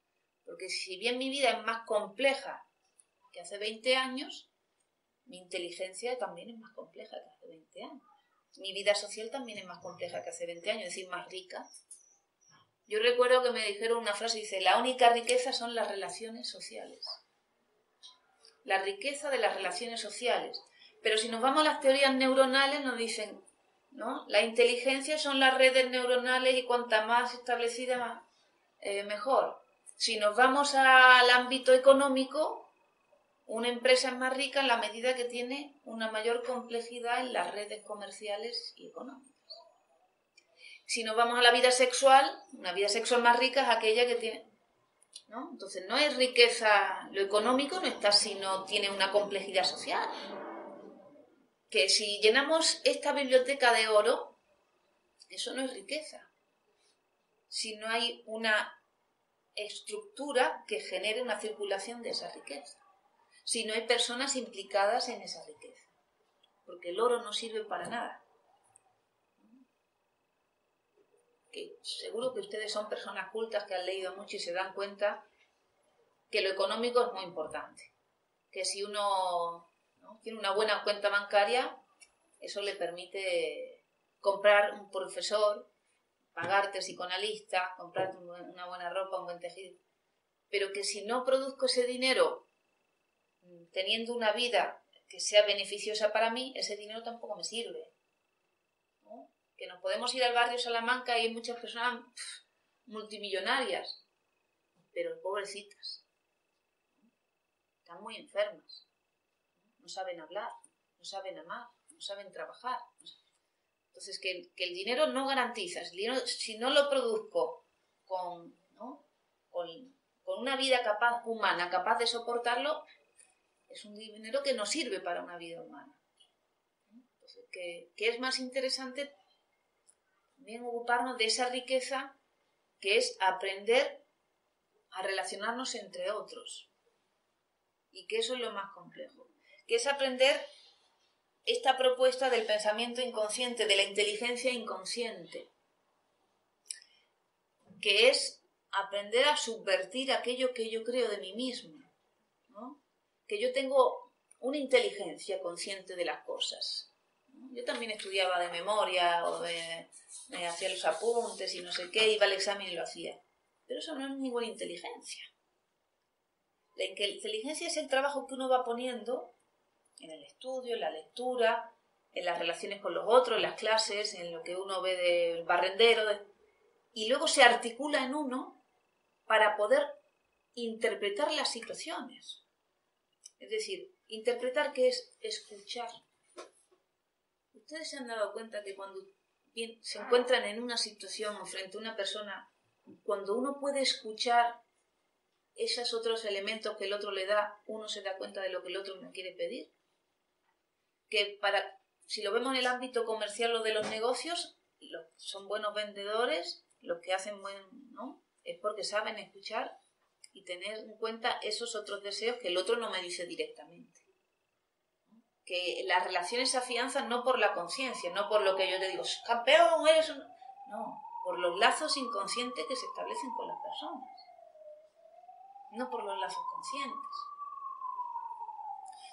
Porque si bien mi vida es más compleja que hace veinte años, mi inteligencia también es más compleja que hace veinte años. Mi vida social también es más compleja que hace veinte años, es decir, más rica. Yo recuerdo que me dijeron una frase, dice, la única riqueza son las relaciones sociales. La riqueza de las relaciones sociales. Pero si nos vamos a las teorías neuronales, nos dicen, ¿no? La inteligencia son las redes neuronales y cuanta más establecida, más, eh, mejor. Si nos vamos al ámbito económico, una empresa es más rica en la medida que tiene una mayor complejidad en las redes comerciales y económicas. Si nos vamos a la vida sexual, una vida sexual más rica es aquella que tiene... ¿no? Entonces no es riqueza, lo económico no está si no tiene una complejidad social. Que si llenamos esta biblioteca de oro, eso no es riqueza. Si no hay una estructura que genere una circulación de esa riqueza. Si no hay personas implicadas en esa riqueza, porque el oro no sirve para nada. Que seguro que ustedes son personas cultas que han leído mucho y se dan cuenta que lo económico es muy importante, que si uno, ¿no?, tiene una buena cuenta bancaria, eso le permite comprar un profesor, pagarte psicoanalista, comprarte una buena ropa, un buen tejido, pero que si no produzco ese dinero teniendo una vida que sea beneficiosa para mí, ese dinero tampoco me sirve, ¿no? Que nos podemos ir al barrio Salamanca y hay muchas personas multimillonarias, pero pobrecitas, están muy enfermas, no saben hablar, no saben amar, no saben trabajar. Entonces, que, que el dinero no garantiza, el dinero, si no lo produzco con, ¿no?, con, con una vida capaz humana, capaz de soportarlo, es un dinero que no sirve para una vida humana. Entonces, que, que es más interesante también ocuparnos de esa riqueza que es aprender a relacionarnos entre otros. Y que eso es lo más complejo. Que es aprender esta propuesta del pensamiento inconsciente, de la inteligencia inconsciente. Que es aprender a subvertir aquello que yo creo de mí mismo, ¿no? Que yo tengo una inteligencia consciente de las cosas. Yo también estudiaba de memoria, o de, me hacía los apuntes y no sé qué, iba al examen y lo hacía. Pero eso no es ninguna inteligencia. La inteligencia es el trabajo que uno va poniendo en el estudio, en la lectura, en las relaciones con los otros, en las clases, en lo que uno ve del barrendero, de... y luego se articula en uno para poder interpretar las situaciones. Es decir, interpretar, que es escuchar. ¿Ustedes se han dado cuenta que cuando se encuentran en una situación o frente a una persona, cuando uno puede escuchar esos otros elementos que el otro le da, uno se da cuenta de lo que el otro me quiere pedir? Que para, si lo vemos en el ámbito comercial o de los negocios, los que son buenos vendedores, los que hacen buen, ¿no?, es porque saben escuchar y tener en cuenta esos otros deseos que el otro no me dice directamente. Que las relaciones se afianzan no por la conciencia, no por lo que yo te digo, campeón, eres un... No, por los lazos inconscientes que se establecen con las personas. No por los lazos conscientes.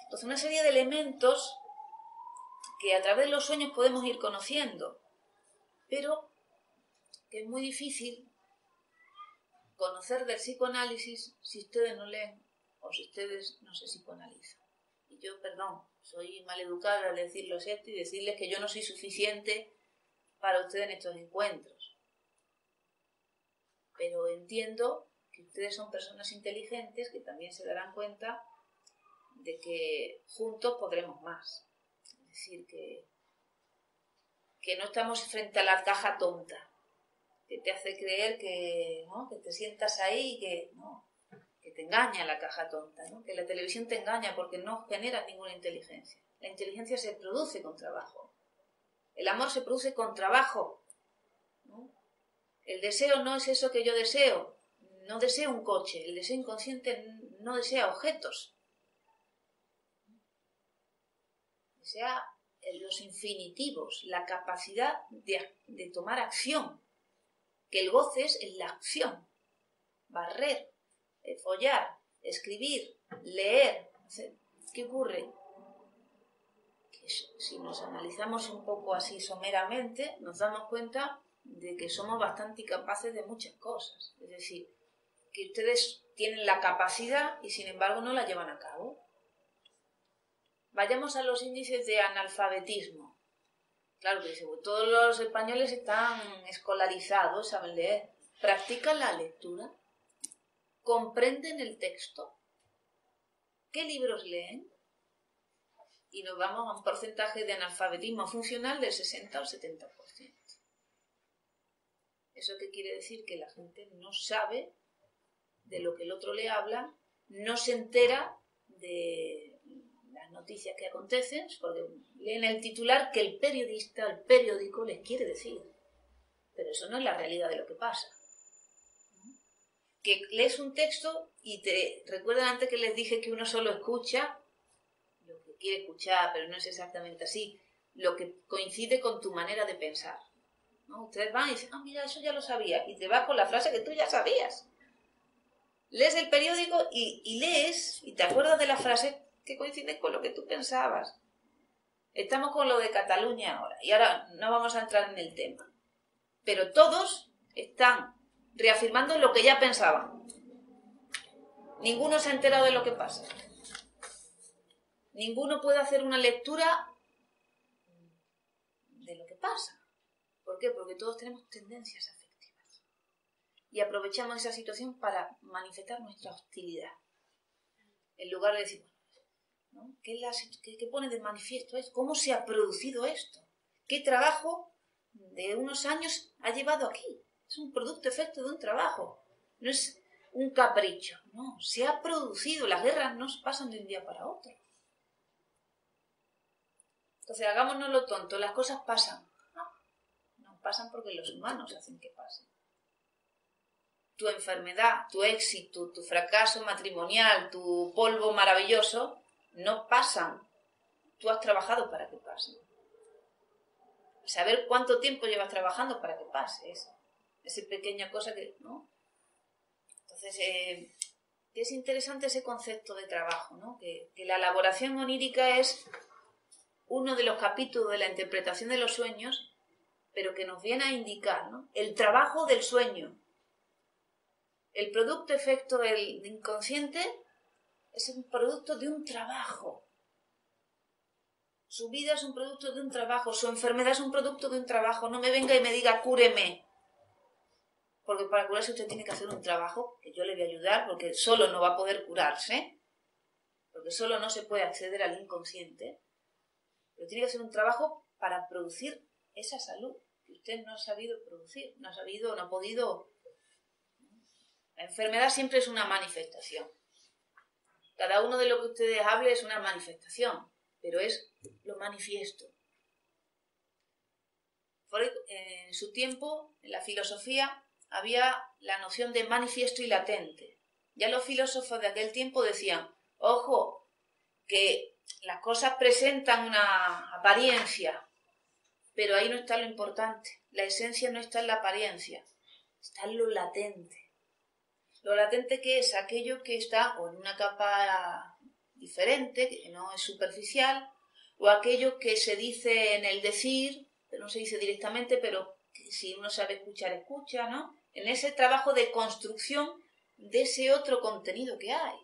Entonces, una serie de elementos que a través de los sueños podemos ir conociendo, pero que es muy difícil conocer del psicoanálisis si ustedes no leen o si ustedes no se psicoanalizan. Y yo, perdón, soy maleducada al decirles esto y decirles que yo no soy suficiente para ustedes en estos encuentros. Pero entiendo que ustedes son personas inteligentes que también se darán cuenta de que juntos podremos más. Es decir, que, que no estamos frente a la caja tonta, que te hace creer que, ¿no?, que te sientas ahí y que no. te engaña la caja tonta, ¿no? Que la televisión te engaña porque no genera ninguna inteligencia. La inteligencia se produce con trabajo. El amor se produce con trabajo, ¿no? El deseo no es eso que yo deseo. No deseo un coche. El deseo inconsciente no desea objetos. Desea los infinitivos, la capacidad de, de tomar acción. Que el goce es en la acción. Barrer, follar, escribir, leer. ¿Qué ocurre? Que si nos analizamos un poco así someramente, nos damos cuenta de que somos bastante capaces de muchas cosas. Es decir, que ustedes tienen la capacidad y sin embargo no la llevan a cabo. Vayamos a los índices de analfabetismo. Claro que todos los españoles están escolarizados, saben leer. Practican la lectura. Comprenden el texto. ¿Qué libros leen? Y nos vamos a un porcentaje de analfabetismo funcional del sesenta o setenta por ciento. ¿Eso qué quiere decir? Que la gente no sabe de lo que el otro le habla, no se entera de las noticias que acontecen, porque leen el titular que el periodista, el periódico les quiere decir. Pero eso no es la realidad de lo que pasa. Que lees un texto y te recuerdan antes que les dije que uno solo escucha lo que quiere escuchar, pero no es exactamente así, lo que coincide con tu manera de pensar, ¿no? Ustedes van y dicen, ah, mira, eso ya lo sabía, y te vas con la frase que tú ya sabías. Lees el periódico y, y lees y te acuerdas de las frases que coinciden con lo que tú pensabas. Estamos con lo de Cataluña ahora, y ahora no vamos a entrar en el tema, pero todos están reafirmando lo que ya pensaban. Ninguno se ha enterado de lo que pasa. Ninguno puede hacer una lectura de lo que pasa. ¿Por qué? Porque todos tenemos tendencias afectivas. Y aprovechamos esa situación para manifestar nuestra hostilidad. En lugar de decir, ¿no? ¿Qué, es la, qué, qué pone de manifiesto esto? ¿Cómo se ha producido esto? ¿Qué trabajo de unos años ha llevado aquí? Es un producto efecto de un trabajo, no es un capricho, no, se ha producido, las guerras no se pasan de un día para otro. Entonces, hagámonos lo tonto, las cosas pasan. No, no pasan porque los humanos hacen que pasen. Tu enfermedad, tu éxito, tu fracaso matrimonial, tu polvo maravilloso, no pasan. Tú has trabajado para que pasen. Saber cuánto tiempo llevas trabajando para que pase eso. Esa pequeña cosa que, ¿no? Entonces, eh, es interesante ese concepto de trabajo, ¿no? Que, que la elaboración onírica es uno de los capítulos de la interpretación de los sueños, pero que nos viene a indicar, ¿no? El trabajo del sueño. El producto efecto del inconsciente es un producto de un trabajo. Su vida es un producto de un trabajo, su enfermedad es un producto de un trabajo. No me venga y me diga, cúreme. Porque para curarse usted tiene que hacer un trabajo que yo le voy a ayudar, porque solo no va a poder curarse, porque solo no se puede acceder al inconsciente, pero tiene que hacer un trabajo para producir esa salud que usted no ha sabido producir, no ha sabido, no ha podido. La enfermedad siempre es una manifestación. Cada uno de lo que ustedes hable es una manifestación, pero es lo manifiesto. Freud, en su tiempo, en la filosofía, había la noción de manifiesto y latente. Ya los filósofos de aquel tiempo decían, ojo, que las cosas presentan una apariencia, pero ahí no está lo importante. La esencia no está en la apariencia, está en lo latente. Lo latente, que es aquello que está o en una capa diferente, que no es superficial, o aquello que se dice en el decir, pero no se dice directamente, pero si uno sabe escuchar, escucha, ¿no? En ese trabajo de construcción de ese otro contenido que hay.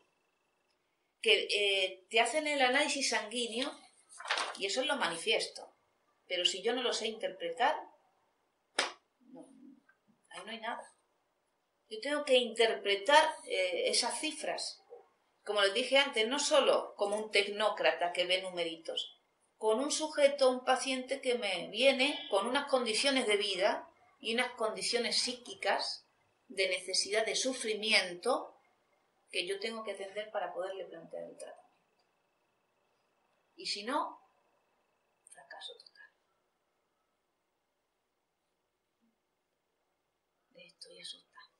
Que eh, te hacen el análisis sanguíneo y eso es lo manifiesto. Pero si yo no lo sé interpretar, no, ahí no hay nada. Yo tengo que interpretar eh, esas cifras. Como les dije antes, no solo como un tecnócrata que ve numeritos, con un sujeto, un paciente que me viene con unas condiciones de vida y unas condiciones psíquicas de necesidad de sufrimiento que yo tengo que atender para poderle plantear el tratamiento. Y si no, fracaso total. Les estoy asustando.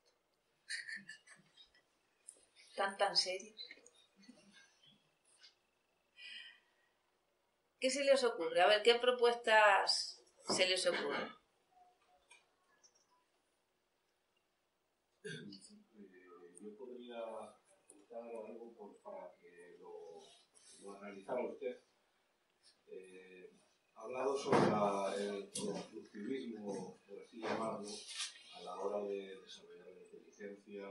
¿Están tan serios? ¿Qué se les ocurre? A ver, ¿qué propuestas se les ocurren? Yo podría contar algo por, para que lo, lo analizara usted. Eh, ha hablado sobre la, el constructivismo, por así llamarlo, a la hora de desarrollar la inteligencia,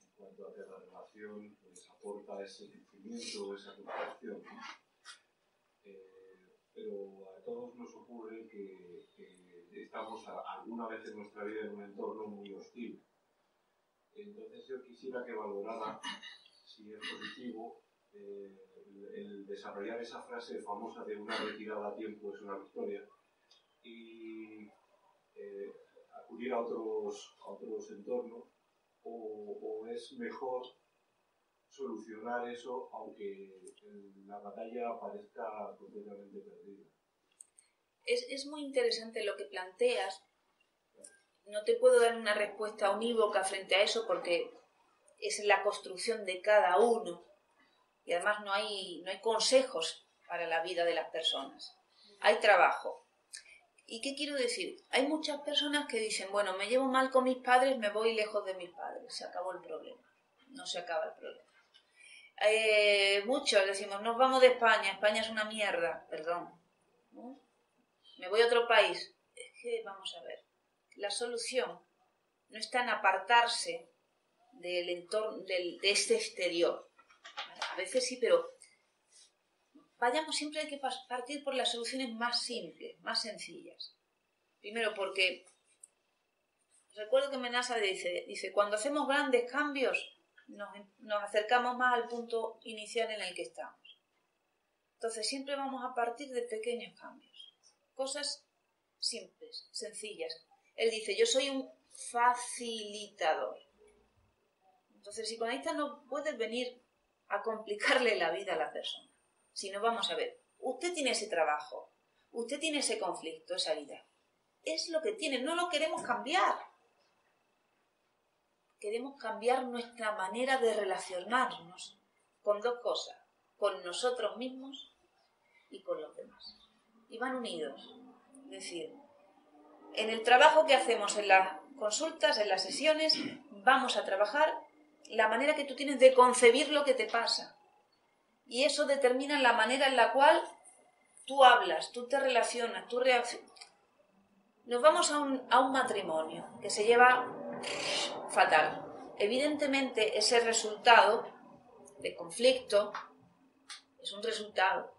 en cuanto a que la relación pues, aporta ese crecimiento, esa comparación, ¿no? Eh, pero a todos nos ocurre que, que estamos a, alguna vez en nuestra vida en un entorno muy hostil. Entonces yo quisiera que valorara, si es positivo, eh, el, el desarrollar esa frase famosa de una retirada a tiempo es una victoria y eh, acudir a otros, a otros entornos, o, o es mejor solucionar eso aunque la batalla parezca completamente perdida. Es, es muy interesante lo que planteas. No te puedo dar una respuesta unívoca frente a eso porque es la construcción de cada uno y además no hay, no hay consejos para la vida de las personas. Hay trabajo. ¿Y qué quiero decir? Hay muchas personas que dicen, bueno, me llevo mal con mis padres, me voy lejos de mis padres, se acabó el problema. No se acaba el problema. Eh, muchos decimos, nos vamos de España, España es una mierda, perdón. ¿No? Me voy a otro país. Es que vamos a ver. La solución no está en apartarse del entorno, del, de este exterior. A veces sí, pero vayamos, siempre hay que partir por las soluciones más simples, más sencillas. Primero porque, recuerdo que Menasa dice, dice cuando hacemos grandes cambios nos, nos acercamos más al punto inicial en el que estamos. Entonces siempre vamos a partir de pequeños cambios, cosas simples, sencillas. Él dice, yo soy un facilitador. Entonces, si con esta no puedes venir a complicarle la vida a la persona. Si no, vamos a ver, usted tiene ese trabajo, usted tiene ese conflicto, esa vida. Es lo que tiene, no lo queremos cambiar. Queremos cambiar nuestra manera de relacionarnos con dos cosas, con nosotros mismos y con los demás. Y van unidos, es decir, en el trabajo que hacemos en las consultas, en las sesiones, vamos a trabajar la manera que tú tienes de concebir lo que te pasa. Y eso determina la manera en la cual tú hablas, tú te relacionas, tú reaccionas. Nos vamos a un, a un matrimonio que se lleva fatal. Evidentemente ese resultado de conflicto es un resultado,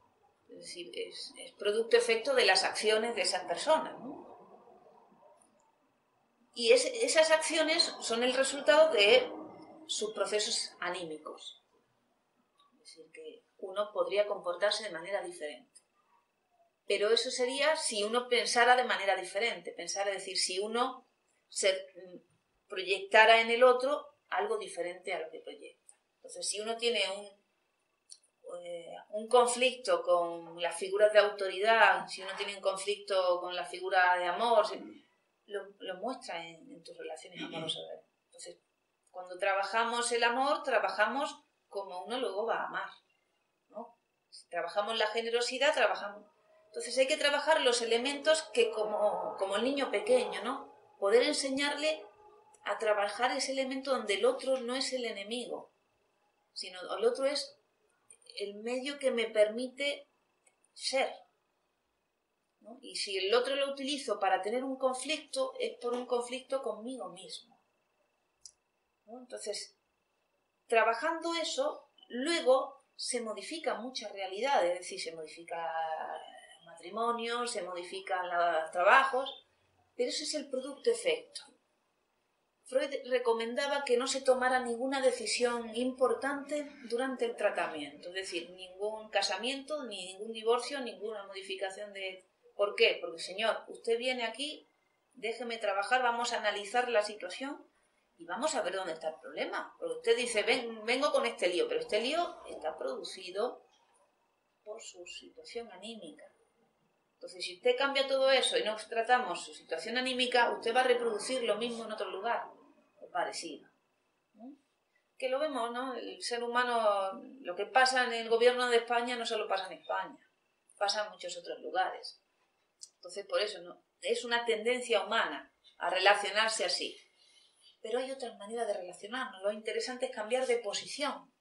es decir, es, es producto-efecto de las acciones de esas personas, ¿no? Y es, esas acciones son el resultado de sus procesos anímicos. Es decir, que uno podría comportarse de manera diferente. Pero eso sería si uno pensara de manera diferente. Pensar, es decir, si uno se proyectara en el otro algo diferente a lo que proyecta. Entonces, si uno tiene un, eh, un conflicto con las figuras de autoridad, si uno tiene un conflicto con la figura de amor... Si, Lo, lo muestra en, en tus relaciones amorosas. Entonces, cuando trabajamos el amor, trabajamos como uno luego va a amar, ¿no? Si trabajamos la generosidad, trabajamos. Entonces hay que trabajar los elementos que como, como el niño pequeño, ¿no? Poder enseñarle a trabajar ese elemento donde el otro no es el enemigo, sino el otro es el medio que me permite ser. ¿No? Y si el otro lo utilizo para tener un conflicto, es por un conflicto conmigo mismo. ¿No? Entonces, trabajando eso, luego se modifican muchas realidades, es decir, se modifica el matrimonio, se modifican los trabajos, pero ese es el producto-efecto. Freud recomendaba que no se tomara ninguna decisión importante durante el tratamiento, es decir, ningún casamiento, ni ningún divorcio, ninguna modificación de... ¿Por qué? Porque, señor, usted viene aquí, déjeme trabajar, vamos a analizar la situación y vamos a ver dónde está el problema. Porque usted dice, Ven, vengo con este lío, pero este lío está producido por su situación anímica. Entonces, si usted cambia todo eso y no tratamos su situación anímica, usted va a reproducir lo mismo en otro lugar, parecido. ¿Mm? Que lo vemos, ¿no? El ser humano, lo que pasa en el gobierno de España no solo pasa en España, pasa en muchos otros lugares. Entonces, por eso, ¿no? Es una tendencia humana a relacionarse así. Pero hay otras maneras de relacionarnos. Lo interesante es cambiar de posición.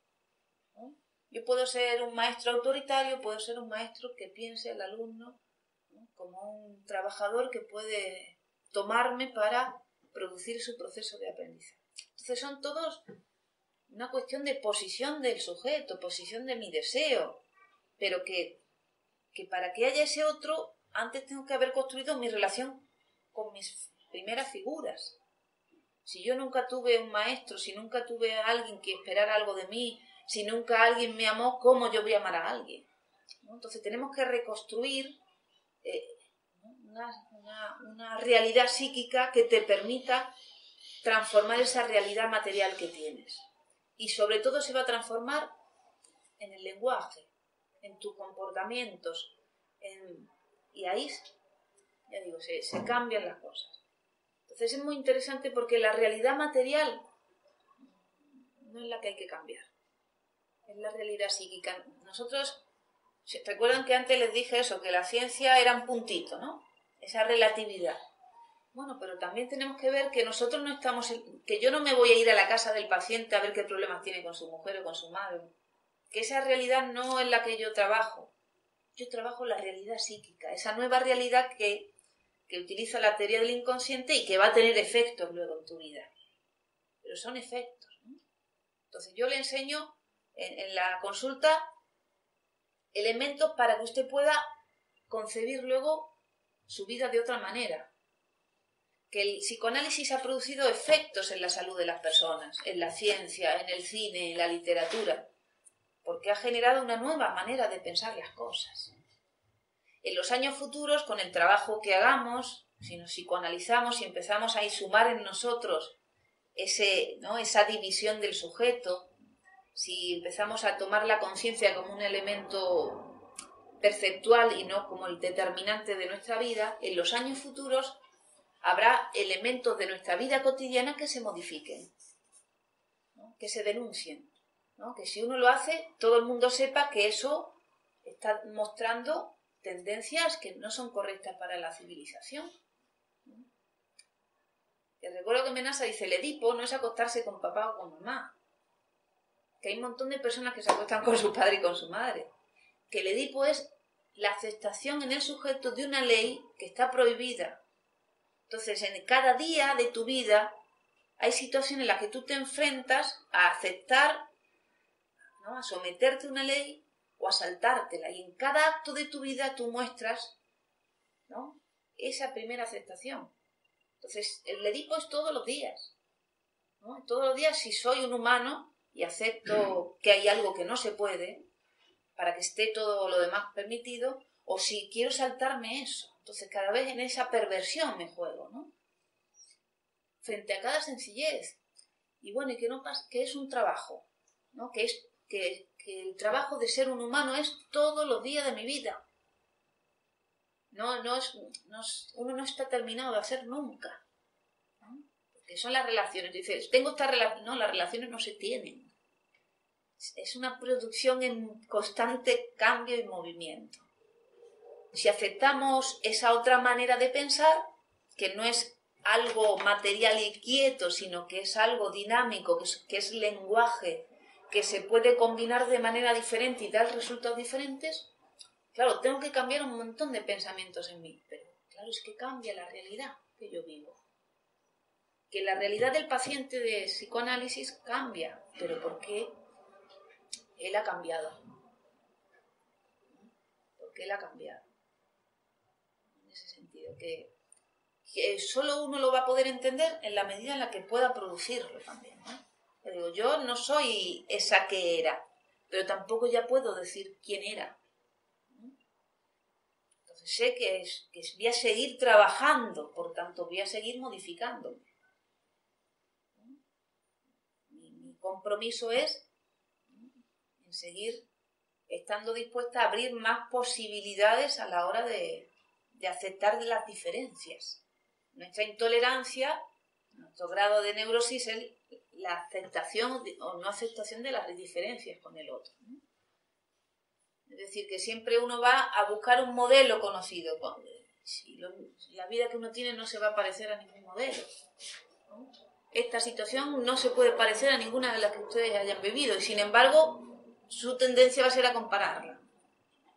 ¿No? Yo puedo ser un maestro autoritario, puedo ser un maestro que piense el alumno, ¿no?, como un trabajador que puede tomarme para producir su proceso de aprendizaje. Entonces son todos una cuestión de posición del sujeto, posición de mi deseo, pero que, que para que haya ese otro, antes tengo que haber construido mi relación con mis primeras figuras. Si yo nunca tuve un maestro, si nunca tuve a alguien que esperara algo de mí, si nunca alguien me amó, ¿cómo yo voy a amar a alguien? ¿No? Entonces tenemos que reconstruir eh, una, una, una realidad psíquica que te permita transformar esa realidad material que tienes. Y sobre todo se va a transformar en el lenguaje, en tus comportamientos, en... y ahí, ya digo, se, se cambian las cosas. Entonces es muy interesante porque la realidad material no es la que hay que cambiar. Es la realidad psíquica. Nosotros, ¿recuerdan que antes les dije eso? Que la ciencia era un puntito, ¿no? Esa relatividad. Bueno, pero también tenemos que ver que nosotros no estamos... que yo no me voy a ir a la casa del paciente a ver qué problemas tiene con su mujer o con su madre. Que esa realidad no es la que yo trabajo. Yo trabajo la realidad psíquica. Esa nueva realidad que, que utiliza la teoría del inconsciente y que va a tener efectos luego en tu vida. Pero son efectos, ¿no? Entonces yo le enseño... en la consulta, elementos para que usted pueda concebir luego su vida de otra manera. Que el psicoanálisis ha producido efectos en la salud de las personas, en la ciencia, en el cine, en la literatura, porque ha generado una nueva manera de pensar las cosas. En los años futuros, con el trabajo que hagamos, si nos psicoanalizamos y si empezamos a sumar en nosotros ese, ¿no?, esa división del sujeto, si empezamos a tomar la conciencia como un elemento perceptual y no como el determinante de nuestra vida, en los años futuros habrá elementos de nuestra vida cotidiana que se modifiquen, ¿no?, que se denuncien, ¿no?, que si uno lo hace, todo el mundo sepa que eso está mostrando tendencias que no son correctas para la civilización. Te recuerdo que Menasa dice, el Edipo no es acostarse con papá o con mamá. Que hay un montón de personas que se acuestan con su padre y con su madre. Que el Edipo es la aceptación en el sujeto de una ley que está prohibida. Entonces, en cada día de tu vida hay situaciones en las que tú te enfrentas a aceptar, ¿no?, a someterte a una ley o a saltártela. Y en cada acto de tu vida tú muestras, ¿no?, esa primera aceptación. Entonces, el Edipo es todos los días, ¿no? Todos los días, si soy un humano... y acepto que hay algo que no se puede, para que esté todo lo demás permitido, o si quiero saltarme eso. Entonces cada vez en esa perversión me juego, ¿no?, frente a cada sencillez. Y bueno, y que, no pasa, que es un trabajo, ¿no?, que, es, que, que el trabajo de ser un humano es todos los días de mi vida. No, no es, no es, uno no está terminado de hacer nunca. Que son las relaciones. Dices, tengo esta relación. No, las relaciones no se tienen. Es una producción en constante cambio y movimiento. Si aceptamos esa otra manera de pensar, que no es algo material y quieto, sino que es algo dinámico, que es, que es lenguaje, que se puede combinar de manera diferente y dar resultados diferentes, claro, tengo que cambiar un montón de pensamientos en mí. Pero claro, es que cambia la realidad que yo vivo. Que la realidad del paciente de psicoanálisis cambia, pero porque él ha cambiado. Porque él ha cambiado. En ese sentido, que, que solo uno lo va a poder entender en la medida en la que pueda producirlo también, ¿no? Yo digo, yo no soy esa que era, pero tampoco ya puedo decir quién era. Entonces sé que, es, que voy a seguir trabajando, por tanto voy a seguir modificándome. compromiso es en seguir estando dispuesta a abrir más posibilidades a la hora de, de aceptar las diferencias. Nuestra intolerancia, nuestro grado de neurosis es la aceptación o no aceptación de las diferencias con el otro. Es decir, que siempre uno va a buscar un modelo conocido. Si lo, la vida que uno tiene no se va a parecer a ningún modelo. ¿No? Esta situación no se puede parecer a ninguna de las que ustedes hayan vivido. Y sin embargo, su tendencia va a ser a compararla.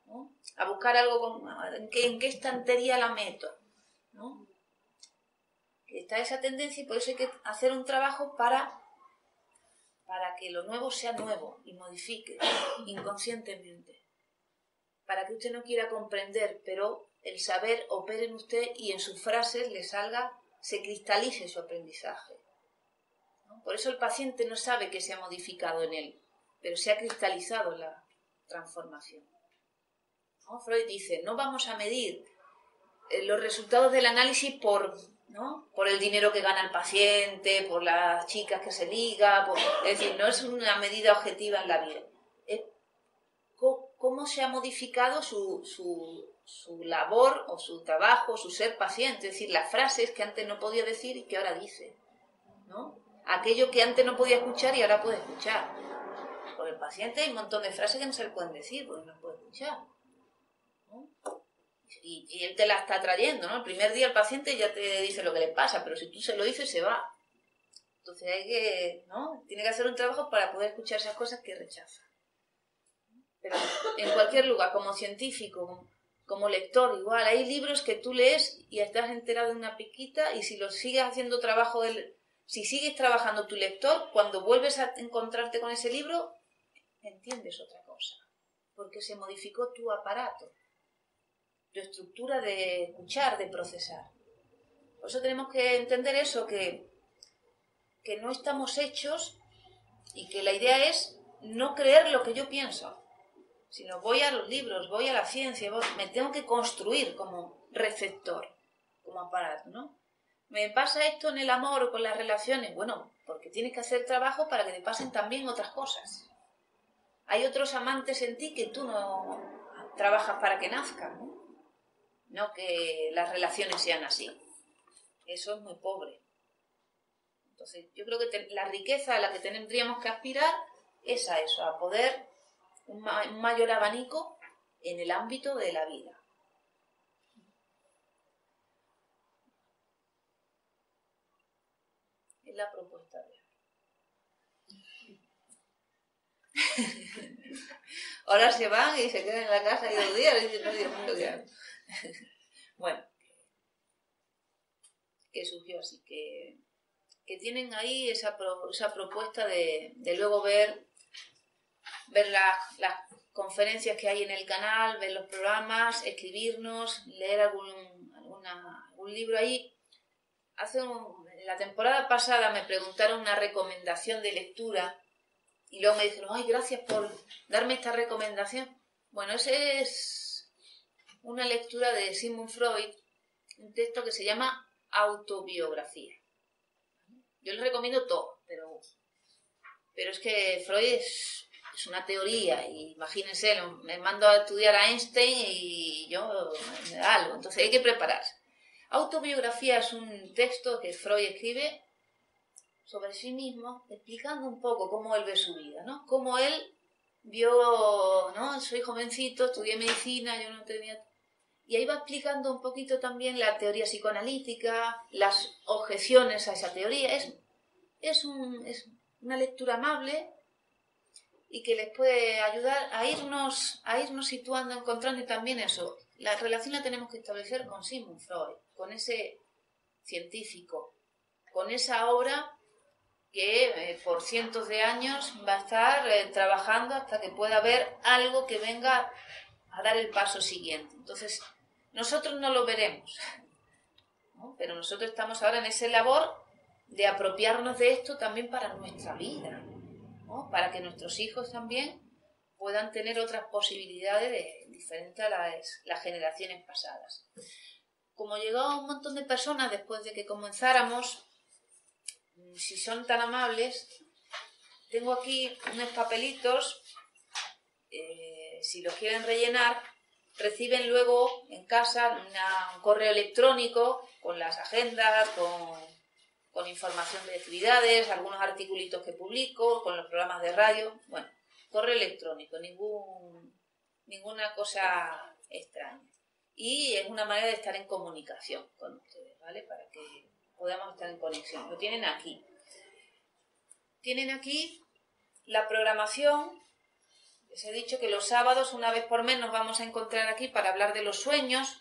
¿No? A buscar algo con, en, qué, en qué estantería la meto. ¿No? Está esa tendencia y por eso hay que hacer un trabajo para, para que lo nuevo sea nuevo y modifique inconscientemente. Para que usted no quiera comprender, pero el saber opere en usted y en sus frases le salga, se cristalice su aprendizaje. ¿No? Por eso el paciente no sabe que se ha modificado en él, pero se ha cristalizado la transformación. ¿No? Freud dice, no vamos a medir los resultados del análisis por... ¿no? Por el dinero que gana el paciente, por las chicas que se liga, por... es decir, no es una medida objetiva en la vida. Es cómo se ha modificado su, su, su labor o su trabajo, su ser paciente, es decir, las frases que antes no podía decir y que ahora dice, ¿no? Aquello que antes no podía escuchar y ahora puede escuchar. Por el paciente hay un montón de frases que no se le pueden decir porque no puede escuchar, ¿no? Y, y él te la está trayendo, ¿no? El primer día el paciente ya te dice lo que le pasa, pero si tú se lo dices, se va. Entonces hay que, ¿no? Tiene que hacer un trabajo para poder escuchar esas cosas que rechaza. Pero en cualquier lugar, como científico, como, como lector, igual, hay libros que tú lees y estás enterado de una piquita y si lo sigues haciendo trabajo, del, si sigues trabajando tu lector, cuando vuelves a encontrarte con ese libro, entiendes otra cosa, porque se modificó tu aparato. Tu estructura de escuchar, de procesar. Por eso tenemos que entender eso, que, que no estamos hechos y que la idea es no creer lo que yo pienso, sino voy a los libros, voy a la ciencia, voy, me tengo que construir como receptor, como aparato, ¿no? ¿Me pasa esto en el amor o con las relaciones? Bueno, porque tienes que hacer trabajo para que te pasen también otras cosas. Hay otros amantes en ti que tú no trabajas para que nazcan, ¿no? No que las relaciones sean así. Eso es muy pobre. Entonces, yo creo que te, la riqueza a la que tendríamos que aspirar es a eso, a poder un, ma, un mayor abanico en el ámbito de la vida. Es la propuesta de ahora se van y se quedan en la casa y dos días y dicen, no, Dios mío, ¿qué hago? Bueno, que surgió así, que, que tienen ahí esa, pro, esa propuesta de, de luego ver, ver las, las conferencias que hay en el canal, ver los programas, escribirnos, leer algún, alguna, algún libro ahí. Hace un, la temporada pasada me preguntaron una recomendación de lectura y luego me dijeron, ay, gracias por darme esta recomendación. Bueno, ese es... una lectura de Sigmund Freud, un texto que se llama Autobiografía. Yo les recomiendo todo, pero, pero es que Freud es, es una teoría, y imagínense, me mando a estudiar a Einstein y yo me da algo, entonces hay que prepararse. Autobiografía es un texto que Freud escribe sobre sí mismo, explicando un poco cómo él ve su vida, ¿no? Cómo él... vio, ¿no? Soy jovencito, estudié medicina, yo no tenía... Y ahí va explicando un poquito también la teoría psicoanalítica, las objeciones a esa teoría. Es, es, un, es una lectura amable y que les puede ayudar a irnos, a irnos situando, encontrando, y también eso. La relación la tenemos que establecer con Sigmund Freud, con ese científico, con esa obra... que eh, por cientos de años va a estar eh, trabajando hasta que pueda haber algo que venga a dar el paso siguiente. Entonces, nosotros no lo veremos, ¿no? Pero nosotros estamos ahora en esa labor de apropiarnos de esto también para nuestra vida, ¿no? Para que nuestros hijos también puedan tener otras posibilidades de, diferentes a las, las generaciones pasadas. Como llegó un montón de personas después de que comenzáramos... si son tan amables, Tengo aquí unos papelitos, eh, si los quieren rellenar, reciben luego en casa una, un correo electrónico con las agendas, con, con información de actividades, algunos articulitos que publico, con los programas de radio, bueno, correo electrónico, ningún, ninguna cosa extraña. Y es una manera de estar en comunicación con ustedes, ¿vale? Para que podamos estar en conexión. Lo tienen aquí. Tienen aquí la programación. Les he dicho que los sábados, una vez por mes, nos vamos a encontrar aquí para hablar de los sueños,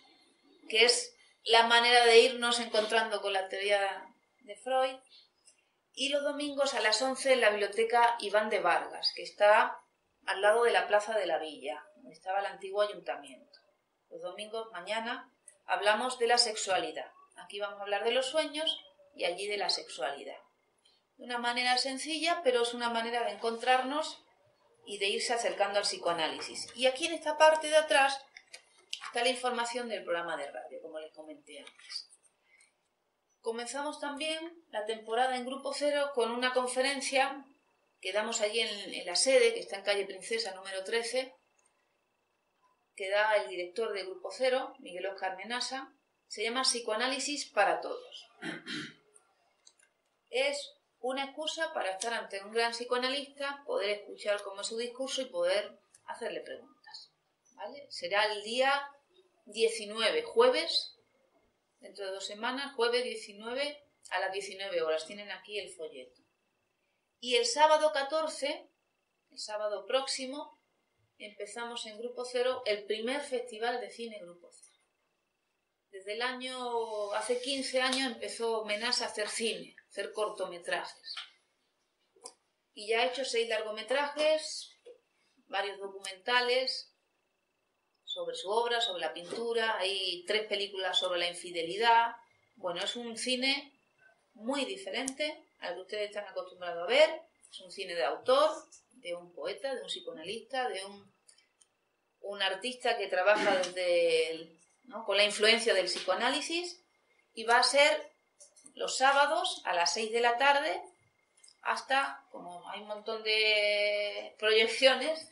que es la manera de irnos encontrando con la teoría de Freud. Y los domingos a las once en la Biblioteca Iván de Vargas, que está al lado de la Plaza de la Villa, donde estaba el antiguo ayuntamiento. Los domingos, mañana, hablamos de la sexualidad. Aquí vamos a hablar de los sueños y allí de la sexualidad. De una manera sencilla, pero es una manera de encontrarnos y de irse acercando al psicoanálisis. Y aquí en esta parte de atrás está la información del programa de radio, como les comenté antes. Comenzamos también la temporada en Grupo Cero con una conferencia que damos allí en, en la sede, que está en calle Princesa número trece, que da el director de Grupo Cero, Miguel Oscar Menasa. Se llama Psicoanálisis para Todos. Es una excusa para estar ante un gran psicoanalista, poder escuchar cómo es su discurso y poder hacerle preguntas, ¿vale? Será el día diecinueve, jueves, dentro de dos semanas, jueves diecinueve a las diecinueve horas. Tienen aquí el folleto. Y el sábado catorce, el sábado próximo, empezamos en Grupo Cero el primer festival de cine Grupo Cero. Desde el año, hace quince años empezó Menasa a hacer cine, a hacer cortometrajes. Y ya ha hecho seis largometrajes, varios documentales sobre su obra, sobre la pintura. Hay tres películas sobre la infidelidad. Bueno, es un cine muy diferente al que ustedes están acostumbrados a ver. Es un cine de autor, de un poeta, de un psicoanalista, de un, un artista que trabaja desde el, ¿no? con la influencia del psicoanálisis, y va a ser los sábados a las seis de la tarde hasta, como hay un montón de proyecciones,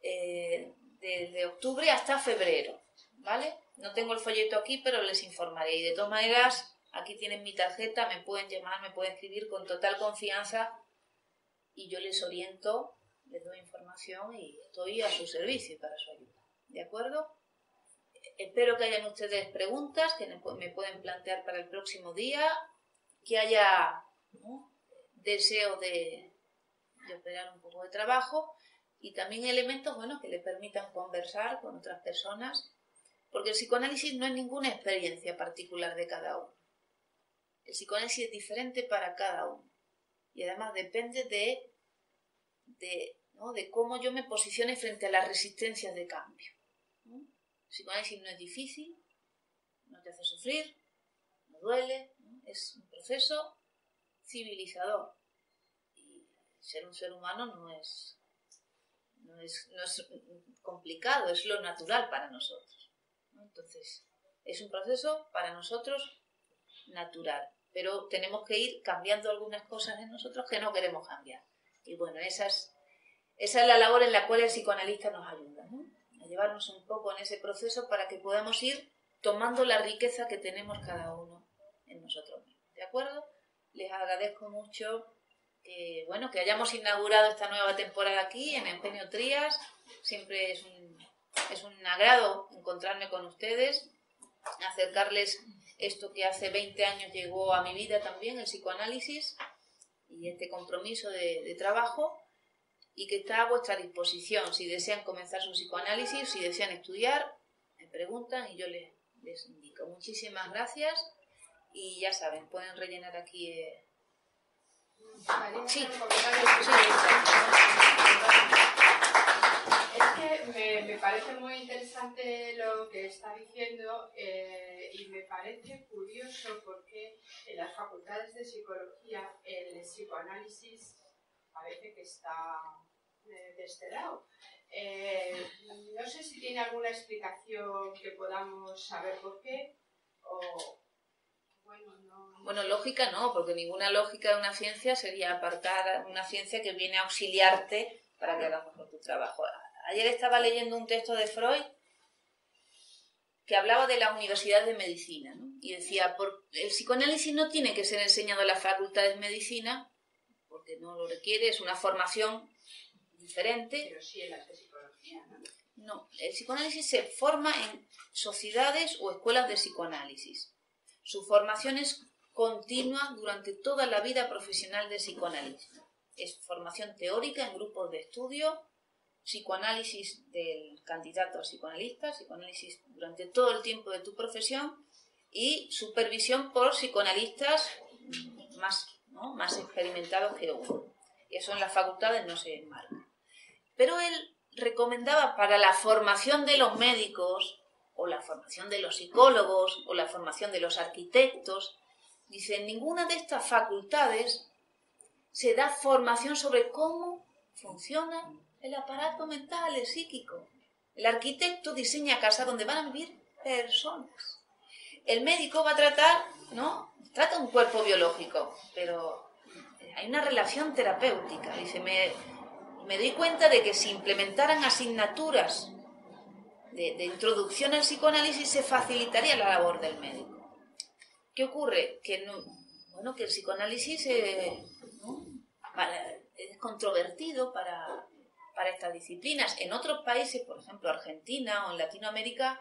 eh, desde octubre hasta febrero, ¿vale? No tengo el folleto aquí, pero les informaré, y de todas maneras aquí tienen mi tarjeta, me pueden llamar, me pueden escribir con total confianza y yo les oriento, les doy información y estoy a su servicio para su ayuda, ¿de acuerdo? Espero que hayan ustedes preguntas que me pueden plantear para el próximo día, que haya, ¿no? deseo de, de operar un poco de trabajo, y también elementos, bueno, que les permitan conversar con otras personas, porque el psicoanálisis no es ninguna experiencia particular de cada uno. El psicoanálisis es diferente para cada uno y además depende de, de, ¿no? de cómo yo me posicione frente a las resistencias de cambio. ¿no? El psicoanálisis no es difícil, no te hace sufrir, no duele, ¿no? es un proceso civilizador. Y ser un ser humano no es, no es, no es complicado, es lo natural para nosotros, ¿no? Entonces, es un proceso para nosotros natural, pero tenemos que ir cambiando algunas cosas en nosotros que no queremos cambiar. Y bueno, esa es, esa es la labor en la cual el psicoanalista nos ayuda, ¿no? a llevarnos un poco en ese proceso para que podamos ir tomando la riqueza que tenemos cada uno en nosotros mismos, ¿de acuerdo? Les agradezco mucho que, bueno, que hayamos inaugurado esta nueva temporada aquí en Eugenio Trías. Siempre es un, es un agrado encontrarme con ustedes, acercarles esto que hace veinte años llegó a mi vida también, el psicoanálisis, y este compromiso de, de trabajo, y que está a vuestra disposición. Si desean comenzar su psicoanálisis, si desean estudiar, me preguntan y yo les, les indico. Muchísimas gracias y ya saben, pueden rellenar aquí. Eh... Sí. Es que me, me parece muy interesante lo que está diciendo eh, y me parece curioso porque en las facultades de psicología el psicoanálisis parece que está de este lado. Eh, no sé si tiene alguna explicación que podamos saber por qué, o Bueno, no... bueno, lógica no, porque ninguna lógica de una ciencia sería aparcar una ciencia que viene a auxiliarte para que hagas mejor tu trabajo. Ayer estaba leyendo un texto de Freud que hablaba de la Universidad de Medicina, ¿no? Y decía, por, el psicoanálisis no tiene que ser enseñado en las facultades de medicina, porque no lo requiere, es una formación diferente. Pero sí en las de psicología, ¿no? No, el psicoanálisis se forma en sociedades o escuelas de psicoanálisis. Su formación es continua durante toda la vida profesional del psicoanalista. Es formación teórica en grupos de estudio, psicoanálisis del candidato a psicoanalista, psicoanálisis durante todo el tiempo de tu profesión y supervisión por psicoanalistas más, ¿no? más experimentados que uno. Y eso en las facultades no se enmarca. Pero él recomendaba para la formación de los médicos o la formación de los psicólogos o la formación de los arquitectos, dice, en ninguna de estas facultades se da formación sobre cómo funciona el aparato mental, el psíquico. El arquitecto diseña casas donde van a vivir personas. El médico va a tratar, ¿no? Trata un cuerpo biológico, pero hay una relación terapéutica. Dice, me, me doy cuenta de que si implementaran asignaturas de, de introducción al psicoanálisis se facilitaría la labor del médico. ¿Qué ocurre? Que, no, bueno, que el psicoanálisis eh, ¿no? para, es controvertido para... para estas disciplinas. En otros países, por ejemplo Argentina o en Latinoamérica,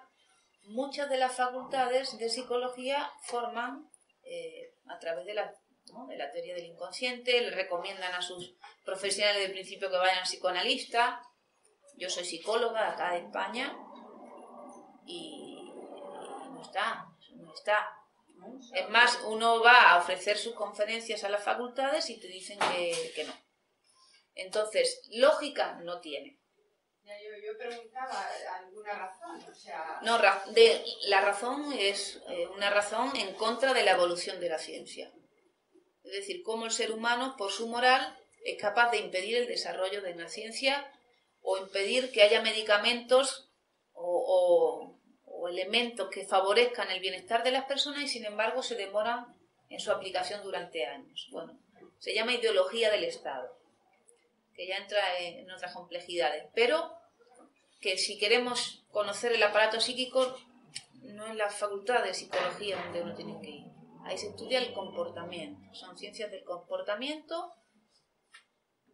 muchas de las facultades de psicología forman eh, a través de la, ¿no? de la teoría del inconsciente, le recomiendan a sus profesionales del principio que vayan a psicoanalista. Yo soy psicóloga acá de España y, y no está, no está. ¿no? Es más, uno va a ofrecer sus conferencias a las facultades y te dicen que, que no. Entonces, lógica no tiene. Yo, yo preguntaba alguna razón, o sea... No, de, la razón es eh, una razón en contra de la evolución de la ciencia. Es decir, cómo el ser humano, por su moral, es capaz de impedir el desarrollo de una ciencia o impedir que haya medicamentos o, o, o elementos que favorezcan el bienestar de las personas y, sin embargo, se demoran en su aplicación durante años. Bueno, se llama ideología del Estado, que ya entra en otras complejidades, pero que si queremos conocer el aparato psíquico, no es la facultad de psicología donde uno tiene que ir. Ahí se estudia el comportamiento, son ciencias del comportamiento.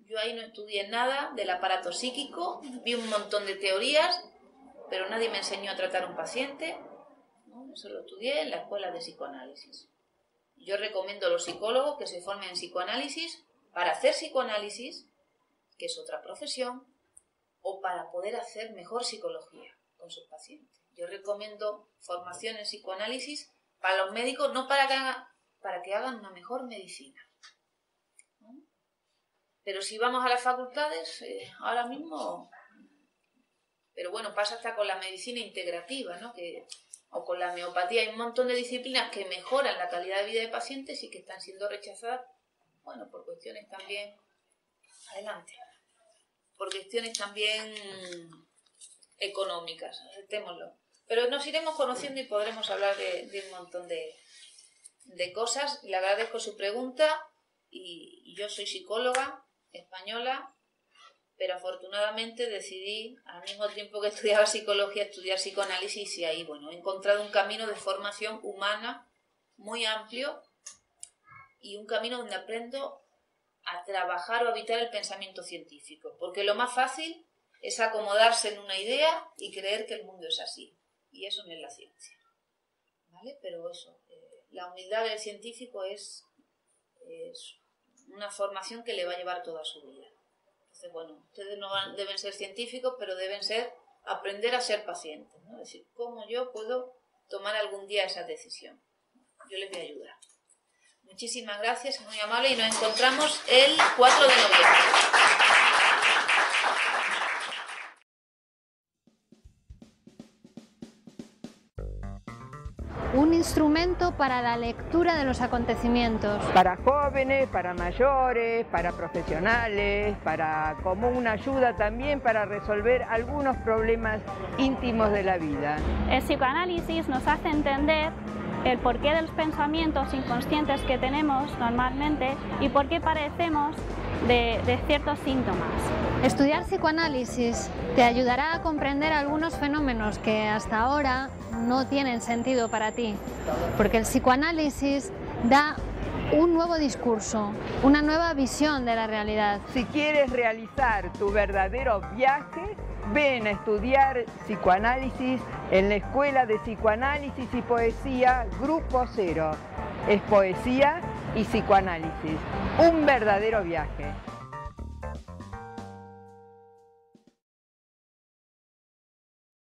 Yo ahí no estudié nada del aparato psíquico, vi un montón de teorías, pero nadie me enseñó a tratar a un paciente, ¿no? Eso lo estudié en la escuela de psicoanálisis. Yo recomiendo a los psicólogos que se formen en psicoanálisis para hacer psicoanálisis, que es otra profesión, o para poder hacer mejor psicología con sus pacientes. Yo recomiendo formación en psicoanálisis para los médicos, no para que hagan, para que hagan una mejor medicina. ¿No? Pero si vamos a las facultades, eh, ahora mismo... Pero bueno, pasa hasta con la medicina integrativa, ¿no? que, o con la homeopatía. Hay un montón de disciplinas que mejoran la calidad de vida de pacientes y que están siendo rechazadas, bueno, por cuestiones también... Adelante. Por cuestiones también económicas, aceptémoslo. Pero nos iremos conociendo y podremos hablar de, de un montón de, de cosas. Le agradezco su pregunta y yo soy psicóloga española, pero afortunadamente decidí, al mismo tiempo que estudiaba psicología, estudiar psicoanálisis, y ahí, bueno, he encontrado un camino de formación humana muy amplio y un camino donde aprendo a trabajar o a evitar el pensamiento científico, porque lo más fácil es acomodarse en una idea y creer que el mundo es así, y eso no es la ciencia, ¿vale? Pero eso, eh, la humildad del científico es, es una formación que le va a llevar toda su vida. Entonces, bueno, ustedes no van, deben ser científicos, pero deben ser, aprender a ser pacientes, ¿no? Es decir, ¿cómo yo puedo tomar algún día esa decisión? Yo les voy a ayudar. Muchísimas gracias, muy amable, y nos encontramos el cuatro de noviembre. Un instrumento para la lectura de los acontecimientos. Para jóvenes, para mayores, para profesionales, para como una ayuda también para resolver algunos problemas íntimos de la vida. El psicoanálisis nos hace entender el porqué de los pensamientos inconscientes que tenemos normalmente y por qué padecemos de, de ciertos síntomas. Estudiar psicoanálisis te ayudará a comprender algunos fenómenos que hasta ahora no tienen sentido para ti, porque el psicoanálisis da un nuevo discurso, una nueva visión de la realidad. Si quieres realizar tu verdadero viaje, ven a estudiar psicoanálisis en la Escuela de Psicoanálisis y Poesía Grupo Cero. Es poesía y psicoanálisis, un verdadero viaje.